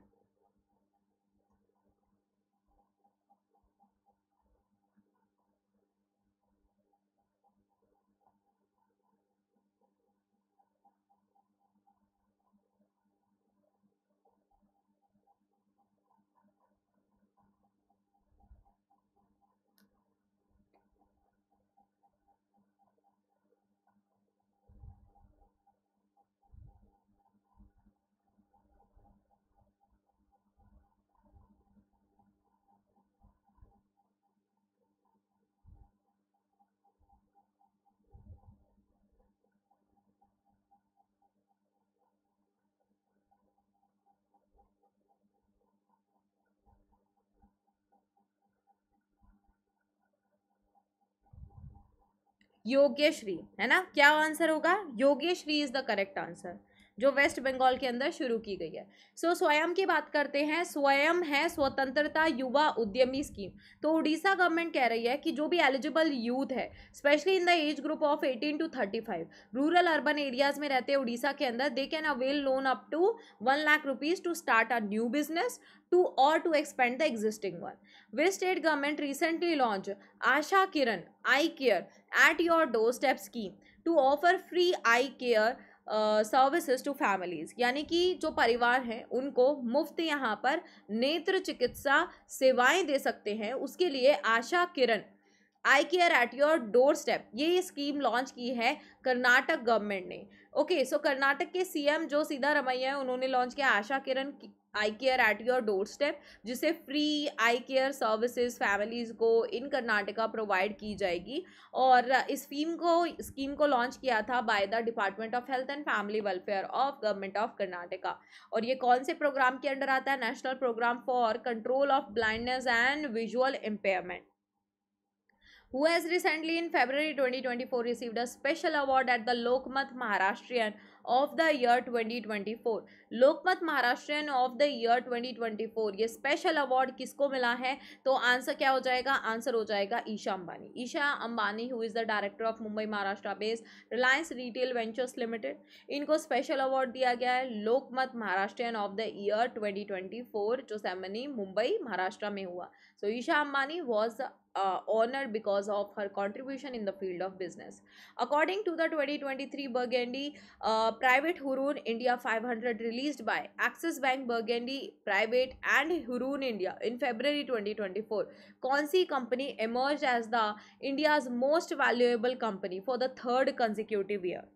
योगेश्री, है ना, क्या आंसर होगा? Yogashree is the correct answer, जो वेस्ट बंगाल के अंदर शुरू की गई है। सो स्वयं की बात करते हैं, स्वयं है स्वतंत्रता युवा उद्यमी स्कीम। तो उड़ीसा गवर्नमेंट कह रही है कि जो भी एलिजिबल यूथ है, specially in the age group of 18 to 35, rural urban areas में रहते हैं उड़ीसा के अंदर, they can avail loan up to 1 lakh rupees to start a new business to और to expand the existing one. वे state government recently launch Asha Kiran eye care at your door step scheme to offer free eye care services to families, यानी कि जो परिवार हैं उनको मुफ्त यहाँ पर नेत्र चिकित्सा सेवाएं दे सकते हैं। उसके लिए Asha Kiran eye care at your door step ये स्कीम लॉन्च की है कर्नाटक गवर्नमेंट ने। ओके, सो कर्नाटक के सीएम जो सिद्धारमैया हैं उन्होंने लॉन्च किया Asha Kiran eye care at your door step, जिसे free eye care services families को इन कर्नाटका प्रोवाइड की जाएगी। और इस स्कीम को लॉन्च किया था by the department of health and family welfare of government of Karnataka. और ये कौन से प्रोग्राम के अंडर आता है? National programme for control of blindness and visual impairment, who has recently in February 2024 received a special award at the Lokmat Maharashtrian of the year 2024. Lokmat Maharashtrian of the year 2024 ये special award किसको मिला है? तो answer क्या हो जाएगा? Answer हो जाएगा Isha Ambani. Isha Ambani who is the director of Mumbai Maharashtra based Reliance Retail Ventures Limited, इनको special award दिया गया है Lokmat Maharashtrian of the year 2024 जो सेरेमनी मुंबई महाराष्ट्र में हुआ। सो Isha Ambani was honored because of her contribution in the field of business. According to the 2023 Burgundy Private Hurun India 500 released by Axis Bank Burgundy Private and Hurun India in February 2024, कौन सी company emerged as the India's most valuable company for the third consecutive year?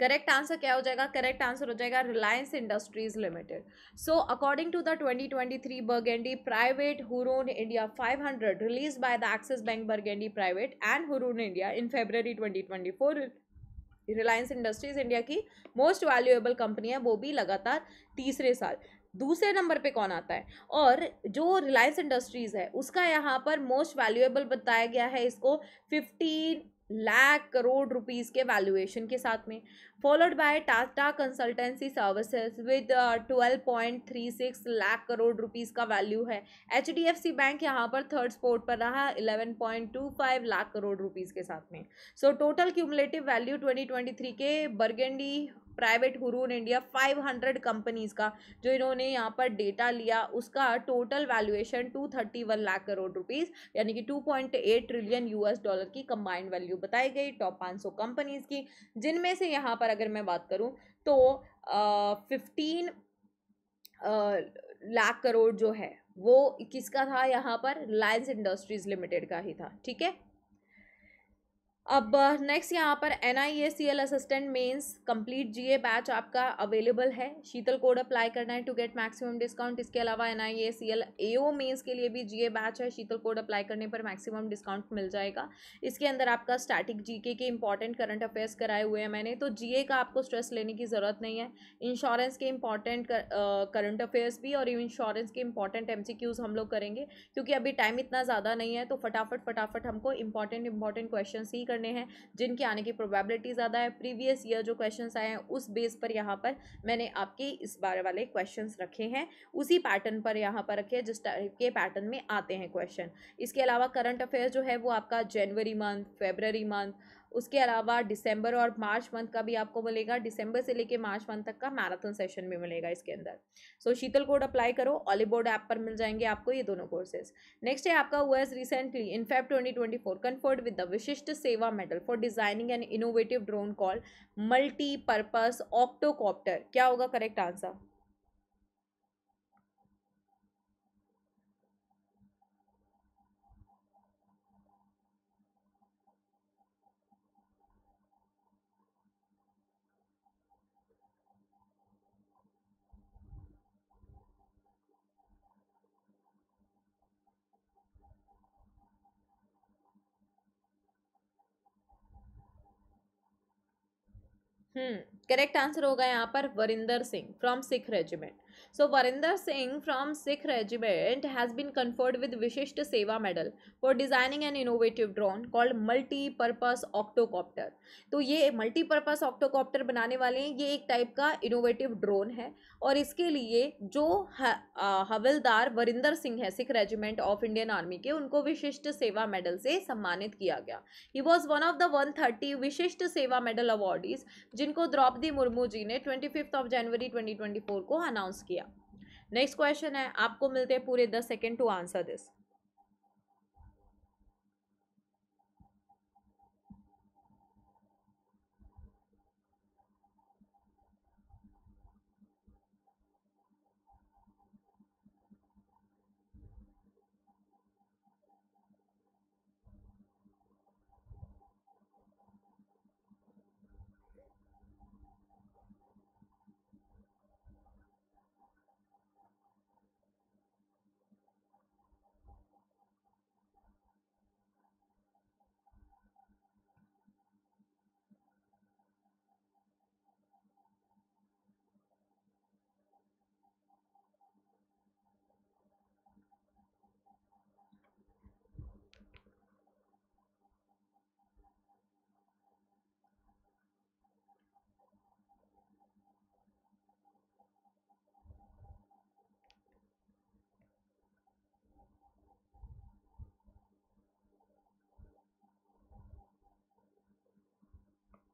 Correct answer क्या हो जाएगा? Correct answer हो जाएगा Reliance industries limited. So according to the 2023 Burgundy private Hurun India 500 release by the axis bank Burgundy private and Hurun India in February 2024, Reliance industries India की most valuable company है, वो भी लगातार तीसरे साल। दूसरे नंबर पे कौन आता है? और जो रिलायंस इंडस्ट्रीज है उसका यहाँ पर मोस्ट वैल्यूएबल बताया गया है इसको 15 लाख करोड़ रुपीस के वैल्यूएशन के साथ में, followed by Tata consultancy services with 12.36 lakh crore rupees का वैल्यू है। HDFC बैंक यहाँ पर थर्ड स्पॉट पर रहा 11.25 लाख करोड़ रुपीस के साथ में। सो टोटल क्यूमुलेटिव वैल्यू 2023 के Burgundy private Hurun India 500 companies का जो इन्होंने यहाँ पर डेटा लिया उसका total valuation 231 lakh crore rupees यानी कि 2.8 ट्रिलियन यूएस डॉलर की कंबाइंड वैल्यू बताई गई टॉप 500 कंपनीज़ की, जिनमें से यहाँ पर अगर मैं बात करूँ तो 15 लाख करोड़ जो है वो किसका था? यहाँ पर रिलायंस इंडस्ट्रीज़ लिमिटेड का ही था। ठीक है, अब नेक्स्ट यहाँ पर NICL assistant mains complete GA batch आपका अवेलेबल है, शीतल कोड अप्लाई करना है टू गेट मैक्सिमम डिस्काउंट। इसके अलावा NICL AO मेंस के लिए भी GA बैच है, शीतल कोड अप्लाई करने पर मैक्सिमम डिस्काउंट मिल जाएगा। इसके अंदर आपका स्टैटिक GK के इंपॉर्टेंट करंट अफेयर्स कराए हुए हैं मैंने, तो GA का आपको स्ट्रेस लेने की ज़रूरत नहीं है। इंश्योरेंस के इंपॉर्टेंट करंट अफेयर्स भी और इंश्योरेंस के इंपॉर्टेंट MCQs हम लोग करेंगे, क्योंकि अभी टाइम इतना ज़्यादा नहीं है, तो फटाफट हमको इंपॉर्टेंट क्वेश्चन ही हैं जिनके आने की प्रोबेबिलिटी ज़्यादा है। प्रीवियस ईयर जो क्वेश्चंस आए हैं उस बेस पर यहाँ पर मैंने आपके इस बारे वाले क्वेश्चंस रखे हैं, उसी पैटर्न पर यहाँ पर रखे जिस टाइप के पैटर्न में आते हैं क्वेश्चन। इसके अलावा करंट अफेयर जो है वो आपका जनवरी मंथ, फरवरी मंथ, उसके अलावा दिसंबर और मार्च मंथ का भी आपको मिलेगा, दिसंबर से लेके मार्च मंथ तक का मैराथन सेशन भी मिलेगा इसके अंदर। सो शीतल कोड अप्लाई करो, ऑलिवबोर्ड ऐप पर मिल जाएंगे आपको ये दोनों कोर्सेज। नेक्स्ट है आपका US recently in Feb 2024 conferred with the Vishisht Seva medal for designing an innovative drone call multipurpose octocopter, क्या होगा करेक्ट आंसर? करेक्ट आंसर होगा यहाँ पर Varinder Singh from Sikh regiment. So Varinder Singh from Sikh regiment has been conferred with Vishisht Seva medal for designing an innovative drone called multipurpose octocopter. तो ये multipurpose octocopter बनाने वाले हैं, ये एक टाइप का इनोवेटिव ड्रोन है और इसके लिए जो हवलदार वरिंदर सिंह है Sikh regiment of Indian army के, उनको विशिष्ट सेवा मेडल से सम्मानित किया गया. He was one of the 130 Vishisht Seva medal awardees जिनको द्रौपदी मुर्मू जी ने 25 जनवरी 2024 को अनाउंस किया. नेक्स्ट क्वेश्चन है, आपको मिलते हैं पूरे 10 second to answer this.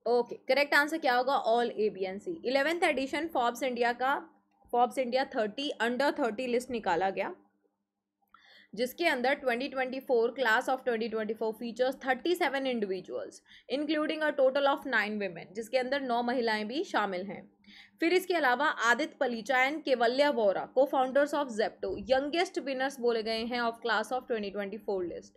Okay, correct answer क्या होगा? All A B and C. 11th edition Forbes India 30 under 30 list निकाला गया जिसके अंदर 2024 class of 2024 features 37 individuals including a total of 9 women जिसके अंदर 9 महिलाएं भी शामिल हैं. फिर इसके अलावा आदित्य पलीचा एंड केवल्या बोरा को founders of Zepto youngest winners बोले गए हैं of class of 2024 list.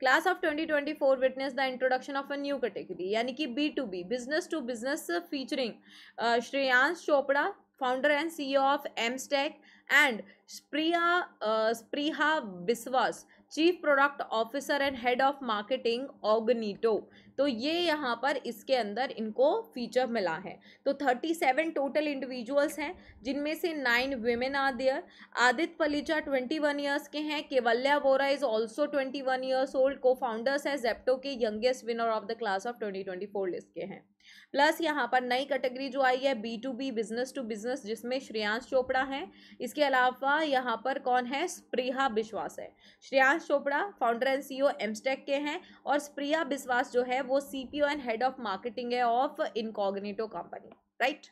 Class of 2024 witness the introduction of a new category यानी कि B2B business to business featuring Shreyansh Chopra founder and CEO of एमस्टेक and Spriha Biswas chief product officer and head of marketing ऑगनीटो. तो ये यहाँ पर इसके अंदर इनको फीचर मिला है. तो 37 टोटल इंडिविजुअल्स हैं जिनमें से 9 women are there. Aditya Palicha 21 years के हैं, Kaivalya Vohra is also 21 years old, को फाउंडर्स हैं जेप्टो के, youngest winner of the class of 2024 list के हैं. प्लस यहाँ पर नई कैटेगरी जो आई है B2B बिजनेस टू बिजनेस जिसमें श्रेयांश चोपड़ा है. इसके अलावा यहाँ पर कौन है? स्प्रिहा बिस्वास है. Shreyansh Chopra founder and CEO Emstec के हैं और स्प्रिहा बिस्वास जो है वो CPO and head of marketing है of incognito company. Right.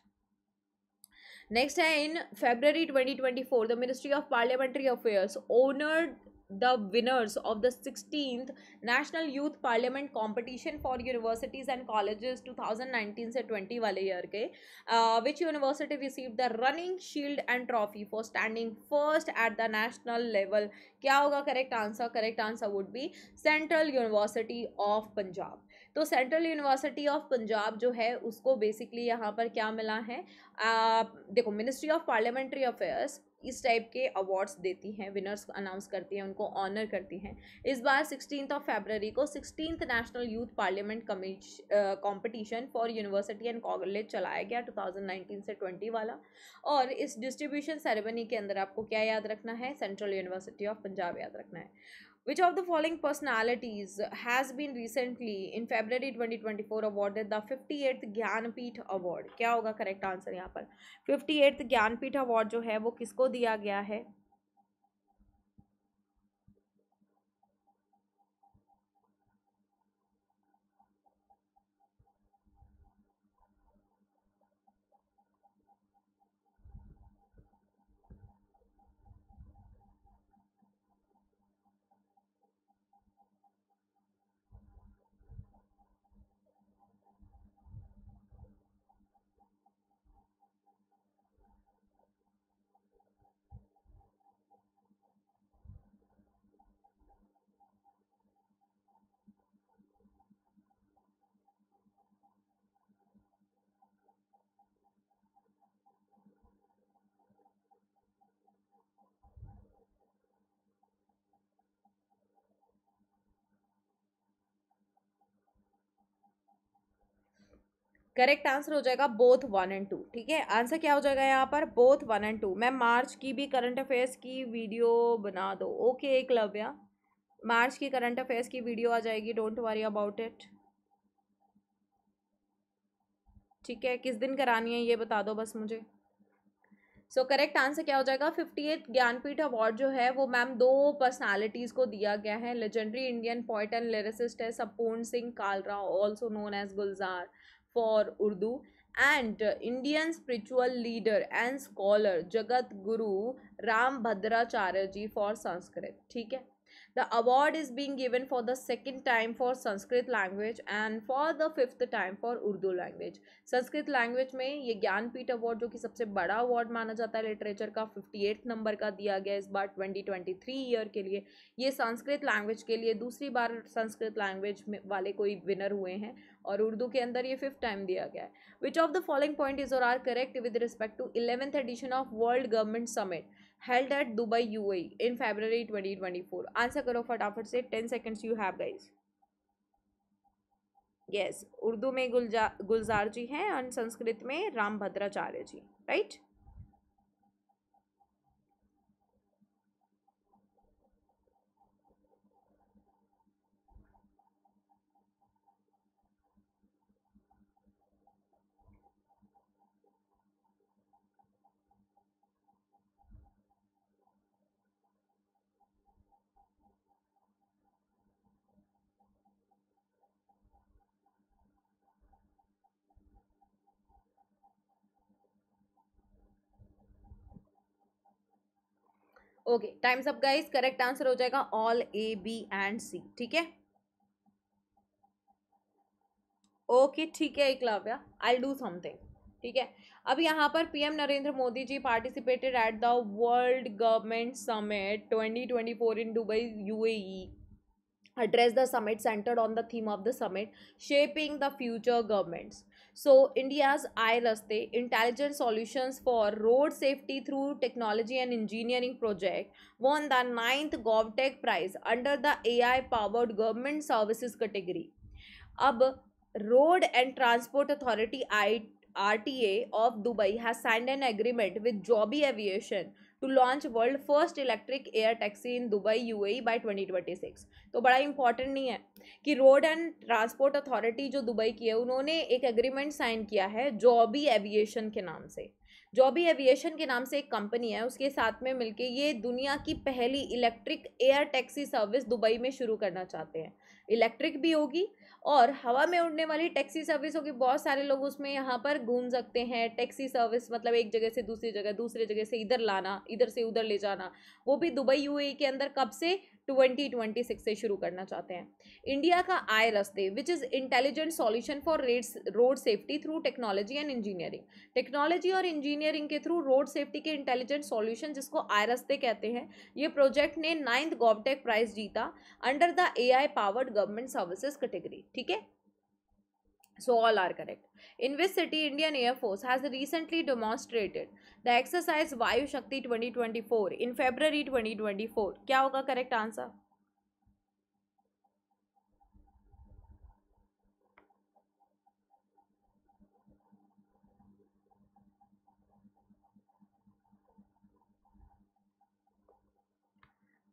Next है, in February 2024 the ministry of parliamentary affairs honoured the winners of the 16th National Youth Parliament Competition for Universities and Colleges 2019 से 20 वाले year के, which university received the running shield and trophy for standing first at the national level. क्या होगा correct answer? Correct answer would be Central University of Punjab. तो central university of Punjab जो है उसको basically यहाँ पर क्या मिला है? देखो, मिनिस्ट्री ऑफ पार्लियामेंट्री अफेयर्स इस टाइप के अवार्ड्स देती हैं, विनर्स अनाउंस करती हैं, उनको ऑनर करती हैं. इस बार 16 फरवरी को 16th national youth parliament competition for university and college चलाया गया 2019 से 20 वाला. और इस डिस्ट्रीब्यूशन सेरेमनी के अंदर आपको क्या याद रखना है? सेंट्रल यूनिवर्सिटी ऑफ पंजाब याद रखना है. Which of the following personalities has been recently in February 2024 awarded the 58th Jnanpith award? क्या होगा करेक्ट आंसर यहाँ पर? 58th ज्ञानपीठ अवार्ड जो है वो किसको दिया गया है? करेक्ट आंसर हो जाएगा बोथ 1 और 2। ठीक है, आंसर क्या हो जाएगा यहाँ पर, बोथ 1 और 2। मैम मार्च की भी करंट अफेयर्स की वीडियो बना दो। ओके एकलव्या, मार्च की करंट अफेयर्स की वीडियो आ जाएगी, डोंट वरी अबाउट इट। ठीक है, किस दिन करानी है ये बता दो बस मुझे। सो करेक्ट आंसर क्या हो जाएगा, 58 ज्ञानपीठ अवार्ड जो है वो मैम 2 पर्सनालिटीज़ को दिया गया है। Legendary Indian poet and lyricist है Sampooran Singh Kalra also known as Gulzar for Urdu, and Indian spiritual leader and scholar Jagat Guru Ram Bhadracharya ji for Sanskrit. ठीक है, the award is being given for the second time for Sanskrit language and for the 5th time for Urdu language. Sanskrit language में ये Jnanpith award जो कि सबसे बड़ा award माना जाता है लिटरेचर का, 58 नंबर का दिया गया इस बार 2023 ईयर के लिए। ये संस्कृत लैंग्वेज के लिए दूसरी बार संस्कृत लैंग्वेज वाले कोई विनर हुए हैं और उर्दू के अंदर ये 5th टाइम दिया गया है। Which of the following point is और are correct with respect to 11th edition of world government summit held at Dubai UAE in February 2024। Answer करो फटाफट से, 10 seconds you have guys। yes, Urdu में गुलजार जी हैं और संस्कृत में Ram Bhadracharya ji, right. Okay time's up guys, correct answer हो जाएगा all A, B and C। ठीक है, ओके ठीक है एकलव्या, आई डू समथिंग। ठीक है, अब यहाँ पर PM Narendra Modi ji participated at the world government summit 2024 in Dubai UAE। address the summit centered on the theme of the summit shaping the future governments, so India's iRASTe intelligent solutions for road safety through technology and engineering project won the 9th GovTech prize under the AI powered government services category। अब road and transport authority RTA of Dubai has signed an agreement with Joby Aviation to launch world first electric air taxi in Dubai UAE by 2026। तो बड़ा important नहीं है कि road and transport authority जो Dubai की है उन्होंने एक एग्रीमेंट साइन किया है जॉबी एविएशन के नाम से। जॉबी एविएशन के नाम से एक कंपनी है, उसके साथ में मिलके ये दुनिया की पहली electric air taxi service Dubai में शुरू करना चाहते हैं। इलेक्ट्रिक भी होगी और हवा में उड़ने वाली टैक्सी सर्विस होगी, बहुत सारे लोग उसमें यहाँ पर घूम सकते हैं। टैक्सी सर्विस मतलब एक जगह से दूसरी जगह, दूसरी जगह से इधर लाना, इधर से उधर ले जाना, वो भी दुबई यूएई के अंदर कब से 2026 से शुरू करना चाहते हैं। इंडिया का iRASTe which is intelligent solution for road safety through technology and engineering. Technology और इंजीनियरिंग के थ्रू रोड सेफ्टी के इंटेलिजेंट सॉल्यूशन जिसको iRASTe कहते हैं, ये प्रोजेक्ट ने 9th GovTech प्राइज जीता under the AI powered government services category. ठीक है, so all are correct। in which city Indian Air Force has recently demonstrated the exercise Vayushakti 2024 in February 2024? क्या होगा correct answer?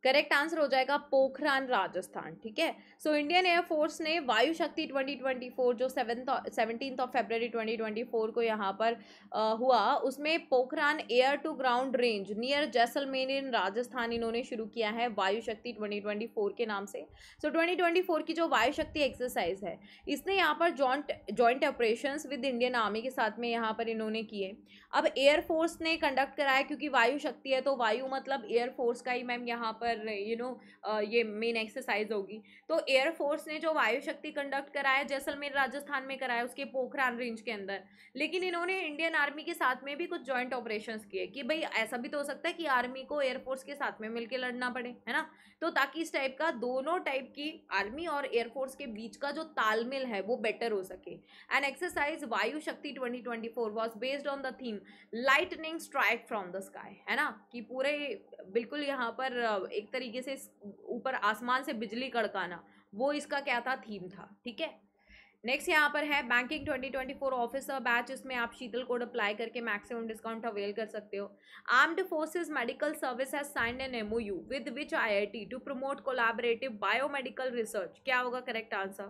करेक्ट आंसर हो जाएगा पोखरान, राजस्थान। ठीक है, so Indian air force ने वायु शक्ति 2024 जो 17 फरवरी 2024 को यहाँ पर हुआ, उसमें Pokhran air to ground range near Jaisalmer in Rajasthan इन्होंने शुरू किया है वायु शक्ति 2024 के नाम से। सो 2024 की जो वायु शक्ति एक्सरसाइज है, इसने यहाँ पर joint operation with Indian army के साथ में यहाँ पर इन्होंने किए। अब एयरफोर्स ने कंडक्ट कराया क्योंकि वायु शक्ति है, तो वायु मतलब एयरफोर्स का ही मैम यहाँ पर ये मेन एक्सरसाइज होगी। तो एयरफोर्स ने जो वायु शक्ति कंडक्ट कराया जैसलमेर राजस्थान में कराया, उसके पोखरान रेंज के अंदर, लेकिन इन्होंने इंडियन आर्मी के साथ में भी कुछ जॉइंट ऑपरेशंस किए कि भाई ऐसा भी तो हो सकता है कि आर्मी को एयरफोर्स के साथ में मिलकर लड़ना पड़े, है ना, तो ताकि इस टाइप का दोनों टाइप की आर्मी और एयरफोर्स के बीच का जो तालमेल है वो बेटर हो सके। And exercise Vayu Shakti 2024 was based on the theme lightning strike from the sky, है ना, कि पूरे बिल्कुल यहाँ पर एक तरीके से ऊपर आसमान से बिजली कड़काना, वो इसका क्या था, थीम था। ठीक है, नेक्स्ट यहाँ पर है बैंकिंग 2024 ऑफिसर बैच, इसमें आप शीतल कोड अप्लाई करके मैक्सिमम डिस्काउंट अवेल कर सकते हो. Armed forces medical service has signed an MoU with which IIT to promote collaborative biomedical research. क्या होगा correct answer?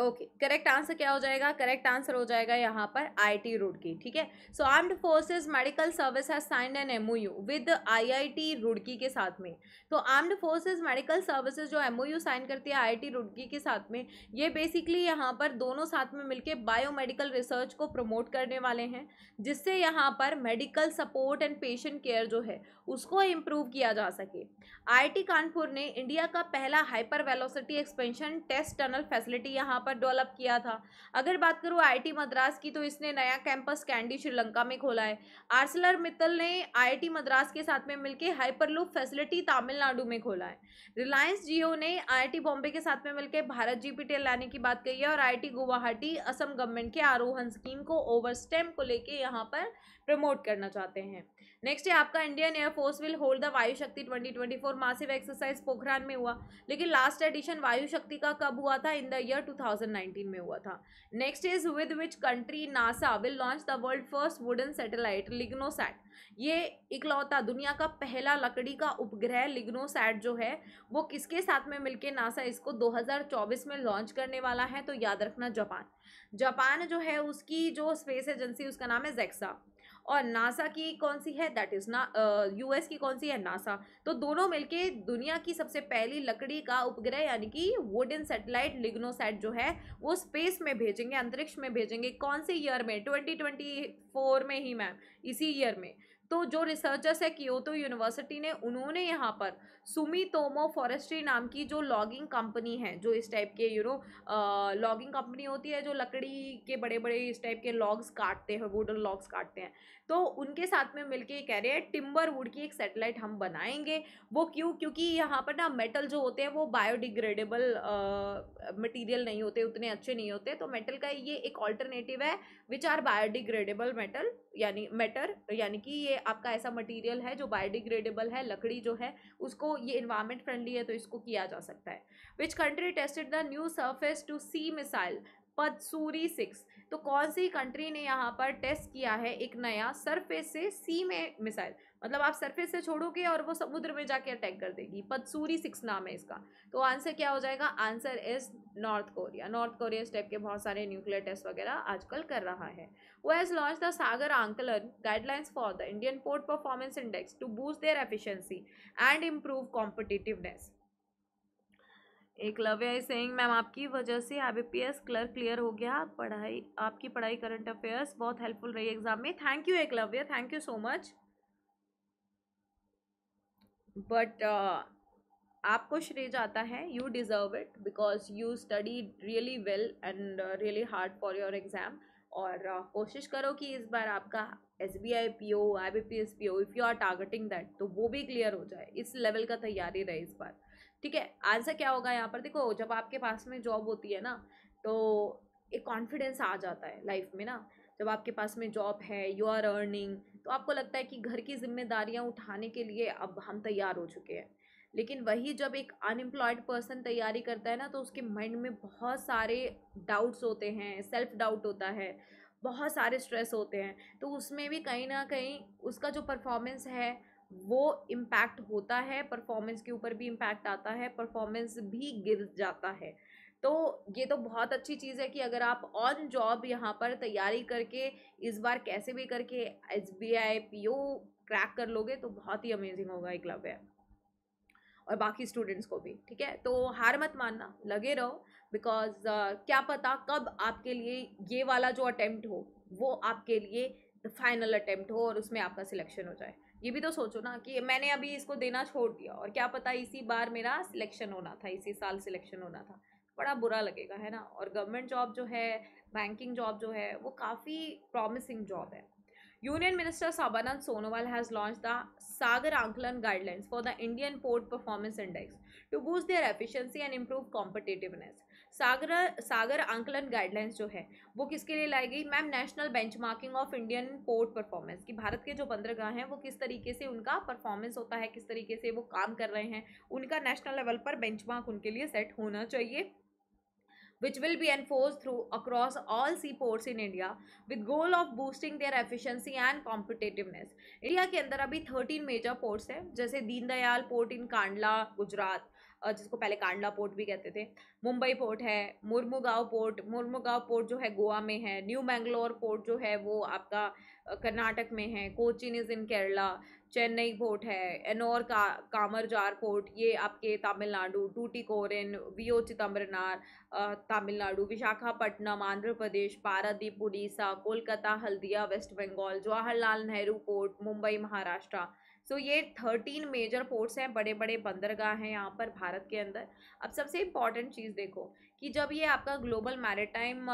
Okay, correct answer क्या हो जाएगा? करेक्ट आंसर हो जाएगा यहाँ पर IIT रुड़की. ठीक है, so armed forces medical service has signed an MoU with IIT Roorkee के साथ में. तो आर्म्ड फोर्सेस मेडिकल सर्विसेज जो एमओयू साइन करती है IIT रुड़की के साथ में, ये बेसिकली यहाँ पर दोनों साथ में मिलकर बायोमेडिकल रिसर्च को प्रमोट करने वाले हैं, जिससे यहाँ पर medical support and patient care जो है उसको इम्प्रूव किया जा सके. IIT कानपुर ने इंडिया का पहला hyper velocity expansion test tunnel facility यहाँ पर डेवलप किया था. अगर बात करूं IIT मद्रास की, तो इसने नया कैंपस कैंडी श्रीलंका में खोला है. आर्सलर मित्तल ने IIT मद्रास के साथ में मिलकर हाइपरलूप फैसिलिटी तमिलनाडु में खोला है. रिलायंस जियो ने IIT बॉम्बे के साथ में मिलकर भारत GPT लाने की बात कही है, और IIT गुवाहाटी असम गवर्नमेंट के आरोहन स्कीम को ओवरस्टेम को लेके यहाँ पर प्रमोट करना चाहते हैं. नेक्स्ट है आपका Indian air force will hold the Vayushakti 2024 massive exercise Pokhran में हुआ, लेकिन लास्ट एडिशन वायुशक्ति का कब हुआ था? इन द ईयर 2019 में हुआ था. Next is with which country NASA will launch the world first wooden satellite LignoSat. ये इकलौता दुनिया का पहला लकड़ी का उपग्रह लिग्नोसैट जो है वो किसके साथ में मिलके नासा इसको 2024 में लॉन्च करने वाला है? तो याद रखना जापान जो है उसकी जो स्पेस एजेंसी उसका नाम है जेक्सा, और नासा की कौन सी है? दैट इज US की कौन सी है? नासा. तो दोनों मिलके दुनिया की सबसे पहली लकड़ी का उपग्रह यानी कि वुडन सैटेलाइट लिग्नोसैट जो है वो स्पेस में भेजेंगे, अंतरिक्ष में भेजेंगे. कौन से ईयर में? 2024 में ही मैम, इसी ईयर में. तो जो रिसर्चर्स है क्योतो यूनिवर्सिटी ने, उन्होंने यहाँ पर सुमितोमो फॉरेस्ट्री नाम की जो लॉगिंग कंपनी है, जो इस टाइप के लॉगिंग कंपनी होती है जो लकड़ी के बड़े बड़े इस टाइप के लॉग्स काटते हैं, वुडन लॉग्स काटते हैं, तो उनके साथ में मिलके ये कह रहे हैं टिम्बर वुड की एक सैटेलाइट हम बनाएंगे. वो क्यों? क्योंकि यहाँ पर ना मेटल जो होते हैं वो बायोडिग्रेडेबल मटीरियल नहीं होते, उतने अच्छे नहीं होते, तो मेटल का ये एक ऑल्टरनेटिव है विच आर बायोडिग्रेडेबल मेटल यानी मैटर, यानी कि ये आपका ऐसा मटेरियल है जो बायोडिग्रेडेबल है, लकड़ी जो है उसको ये एनवायरमेंट फ्रेंडली है तो इसको किया जा सकता है. Which country tested the new surface to sea missile Padasuri 6. तो कौन सी कंट्री ने यहाँ पर टेस्ट किया है एक नया सरफेस से सी में मिसाइल, मतलब आप सरफेस से छोड़ोगे और वो समुद्र में जाके अटैक कर देगी. पदसूरी 6 नाम है इसका. तो आंसर क्या हो जाएगा? Answer is north Korea. North Korea इस टाइप के बहुत सारे न्यूक्लियर टेस्ट वगैरह आजकल कर रहा है. वो has launch the Sagar Aankalan guidelines for the Indian port performance index to boost their efficiency and improve competitiveness. Eklavya is saying ma'am आपकी वजह से IBPS क्लर्क क्लियर हो गया. पढ़ाई, आपकी पढ़ाई करंट अफेयर्स बहुत हेल्पफुल रही एग्जाम में. Thank you Eklavya, thank you so much. But आपको श्रेय जाता है, you deserve it because you study really well and really hard for your exam. और कोशिश करो कि इस बार आपका SBI PO, IBPS PO if you are targeting that, तो वो भी क्लियर हो जाए. इस लेवल का तैयारी रहे इस बार. ठीक है, आंसर क्या होगा यहाँ पर? देखो, जब आपके पास में जॉब होती है ना तो एक कॉन्फिडेंस आ जाता है लाइफ में ना. जब आपके पास में जॉब है, यू आर अर्निंग, तो आपको लगता है कि घर की जिम्मेदारियाँ उठाने के लिए अब हम तैयार हो चुके हैं. लेकिन वही जब एक अनएम्प्लॉयड पर्सन तैयारी करता है ना, तो उसके माइंड में बहुत सारे डाउट्स होते हैं, सेल्फ डाउट होता है, बहुत सारे स्ट्रेस होते हैं. तो उसमें भी कहीं ना कहीं उसका जो परफॉर्मेंस है वो इम्पैक्ट होता है, परफॉर्मेंस के ऊपर भी इम्पैक्ट आता है, परफॉर्मेंस भी गिर जाता है. तो ये तो बहुत अच्छी चीज़ है कि अगर आप ऑन जॉब यहाँ पर तैयारी करके इस बार कैसे भी करके SBI PO क्रैक कर लोगे तो बहुत ही अमेजिंग होगा. एक लव है और बाकी स्टूडेंट्स को भी, ठीक है। तो हार मत मानना, लगे रहो, बिकॉज क्या पता कब आपके लिए ये वाला जो अटैम्प्ट हो वो आपके लिए फाइनल अटैम्प्ट हो और उसमें आपका सिलेक्शन हो जाए। ये भी तो सोचो ना कि मैंने अभी इसको देना छोड़ दिया और क्या पता इसी बार मेरा सिलेक्शन होना था, इसी साल सिलेक्शन होना था, बड़ा बुरा लगेगा, है ना। और गवर्नमेंट जॉब जो है, बैंकिंग जॉब जो है, वो काफ़ी प्रॉमिसिंग जॉब है। Union Minister Sarbanan Sonowal has launched the Sagar Ankalan guidelines for the Indian Port Performance Index to boost their efficiency and improve competitiveness. Sagar Ankalan guidelines जो है वो किसके लिए लाई गई ma'am? National benchmarking of Indian port performance, कि भारत के जो बंदरगाह हैं वो किस तरीके से उनका परफॉर्मेंस होता है, किस तरीके से वो काम कर रहे हैं, उनका नेशनल लेवल पर बेंचमार्क उनके लिए सेट होना चाहिए, which will be enforced through across all seaports in India with goal of boosting their efficiency and competitiveness. India के अंदर अभी 13 major ports हैं, जैसे दीनदयाल पोर्ट इन कांडला गुजरात, जिसको पहले कांडला पोर्ट भी कहते थे, मुंबई पोर्ट है, मुर्मुगाव पोर्ट जो है गोवा में है, न्यू मैंगलोर पोर्ट जो है वो आपका कर्नाटक में है, Cochin is in Kerala, Chennai port है, एनोर का कामरजार पोर्ट ये आपके Tamil Nadu, Tuticorin, VO Chidambaranar Tamil Nadu, Visakhapatnam Andhra Pradesh, Paradip Orissa, Kolkata Haldia west Bengal, Jawaharlal Nehru port Mumbai Maharashtra. So ये 13 मेजर पोर्ट्स हैं, बड़े बड़े बंदरगाह हैं यहाँ पर भारत के अंदर। अब सबसे इम्पॉर्टेंट चीज़ देखो कि जब ये आपका ग्लोबल मैरिटाइम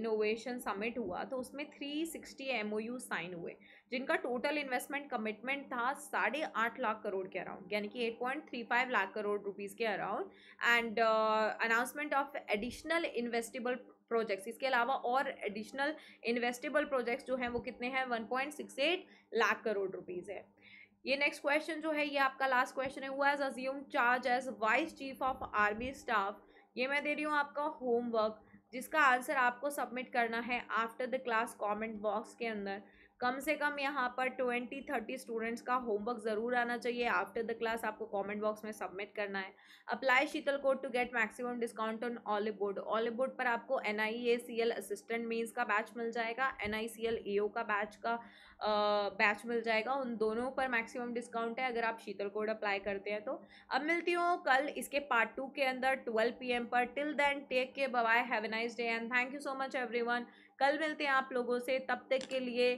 इनोवेशन समिट हुआ तो उसमें 360 MOU साइन हुए, जिनका टोटल इन्वेस्टमेंट कमिटमेंट था 8.5 लाख करोड़ के अराउंड, यानी कि 8.35 लाख करोड़ रुपीज़ के around, and announcement of additional investable projects. इसके अलावा और एडिशनल इन्वेस्टेबल प्रोजेक्ट्स जो हैं वो कितने हैं? 1.68 लाख करोड़ रुपीज़ है। ये नेक्स्ट क्वेश्चन जो है ये आपका लास्ट क्वेश्चन है, who has assumed charge as vice chief of army staff, ये मैं दे रही हूँ आपका होमवर्क, जिसका आंसर आपको सबमिट करना है after the class comment box के अंदर। कम से कम यहाँ पर 20-30 स्टूडेंट्स का होमवर्क ज़रूर आना चाहिए, आफ्टर द क्लास आपको कमेंट बॉक्स में सबमिट करना है। Apply Sheetal code to get maximum discount on Oliveboard. Oliveboard पर आपको NICL असिस्टेंट मेंस का बैच मिल जाएगा, NICL AO का बैच मिल जाएगा, उन दोनों पर मैक्सिमम डिस्काउंट है अगर आप शीतल कोड अप्लाई करते हैं तो। अब मिलती हूँ कल इसके पार्ट 2 के अंदर 12 PM पर। Till then take care, bye bye, have a nice day and thank you so much everyone. कल मिलते हैं आप लोगों से, तब तक के लिए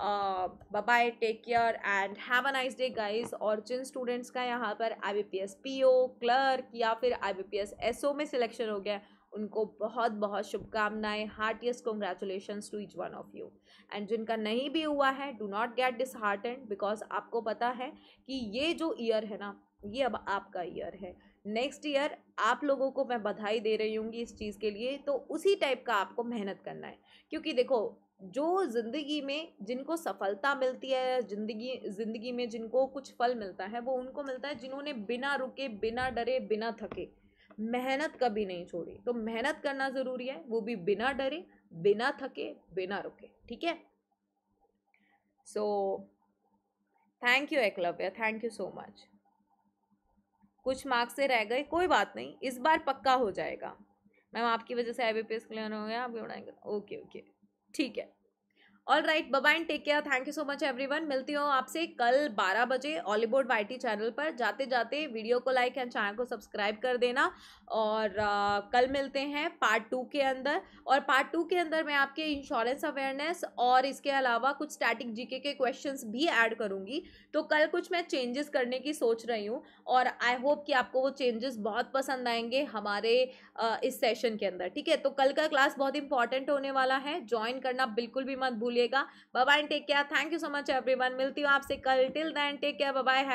bye bye, take care and have a nice day guys. और जिन स्टूडेंट्स का यहाँ पर IBPS PO, क्लर्क या फिर IBPS SO में सिलेक्शन हो गया, उनको बहुत बहुत शुभकामनाएं, heartiest congratulations to each one of you. And जिनका नहीं भी हुआ है, do not get disheartened, because आपको पता है कि ये जो ईयर है ना, ये अब आपका ईयर है। नेक्स्ट ईयर आप लोगों को मैं बधाई दे रही हूँगी इस चीज़ के लिए, तो उसी टाइप का आपको मेहनत करना है, क्योंकि देखो जो ज़िंदगी में जिनको सफलता मिलती है, ज़िंदगी में जिनको कुछ फल मिलता है, वो उनको मिलता है जिन्होंने बिना रुके, बिना डरे, बिना थके मेहनत कभी नहीं छोड़ी। तो मेहनत करना ज़रूरी है, वो भी बिना डरे, बिना थके, बिना रुके, ठीक है। So thank you Eklavya, thank you so much. कुछ मार्क्स से रह गए, कोई बात नहीं, इस बार पक्का हो जाएगा मैम, आपकी वजह से IBPS क्लियर हो गया, आप बनाएंगे, ओके ओके, ठीक है। All right, bye bye, take care, thank you so much everyone. मिलती हूँ आपसे कल 12 बजे ऑलीबोर्ड YT चैनल पर। जाते जाते वीडियो को लाइक एंड चैनल को सब्सक्राइब कर देना, और कल मिलते हैं पार्ट 2 के अंदर। और पार्ट 2 के अंदर मैं आपके इंश्योरेंस अवेयरनेस और इसके अलावा कुछ स्टैटिक GK के क्वेश्चंस भी ऐड करूँगी, तो कल कुछ मैं चेंजेस करने की सोच रही हूँ, और आई होप कि आपको वो चेंजेस बहुत पसंद आएंगे हमारे इस सेशन के अंदर, ठीक है। तो कल का क्लास बहुत इंपॉर्टेंट होने वाला है, ज्वाइन करना बिल्कुल भी मत भूलिएगा। Bye bye, take care, thank you so much everyone. मिलती हूँ आपसे कल, till then take care, bye bye.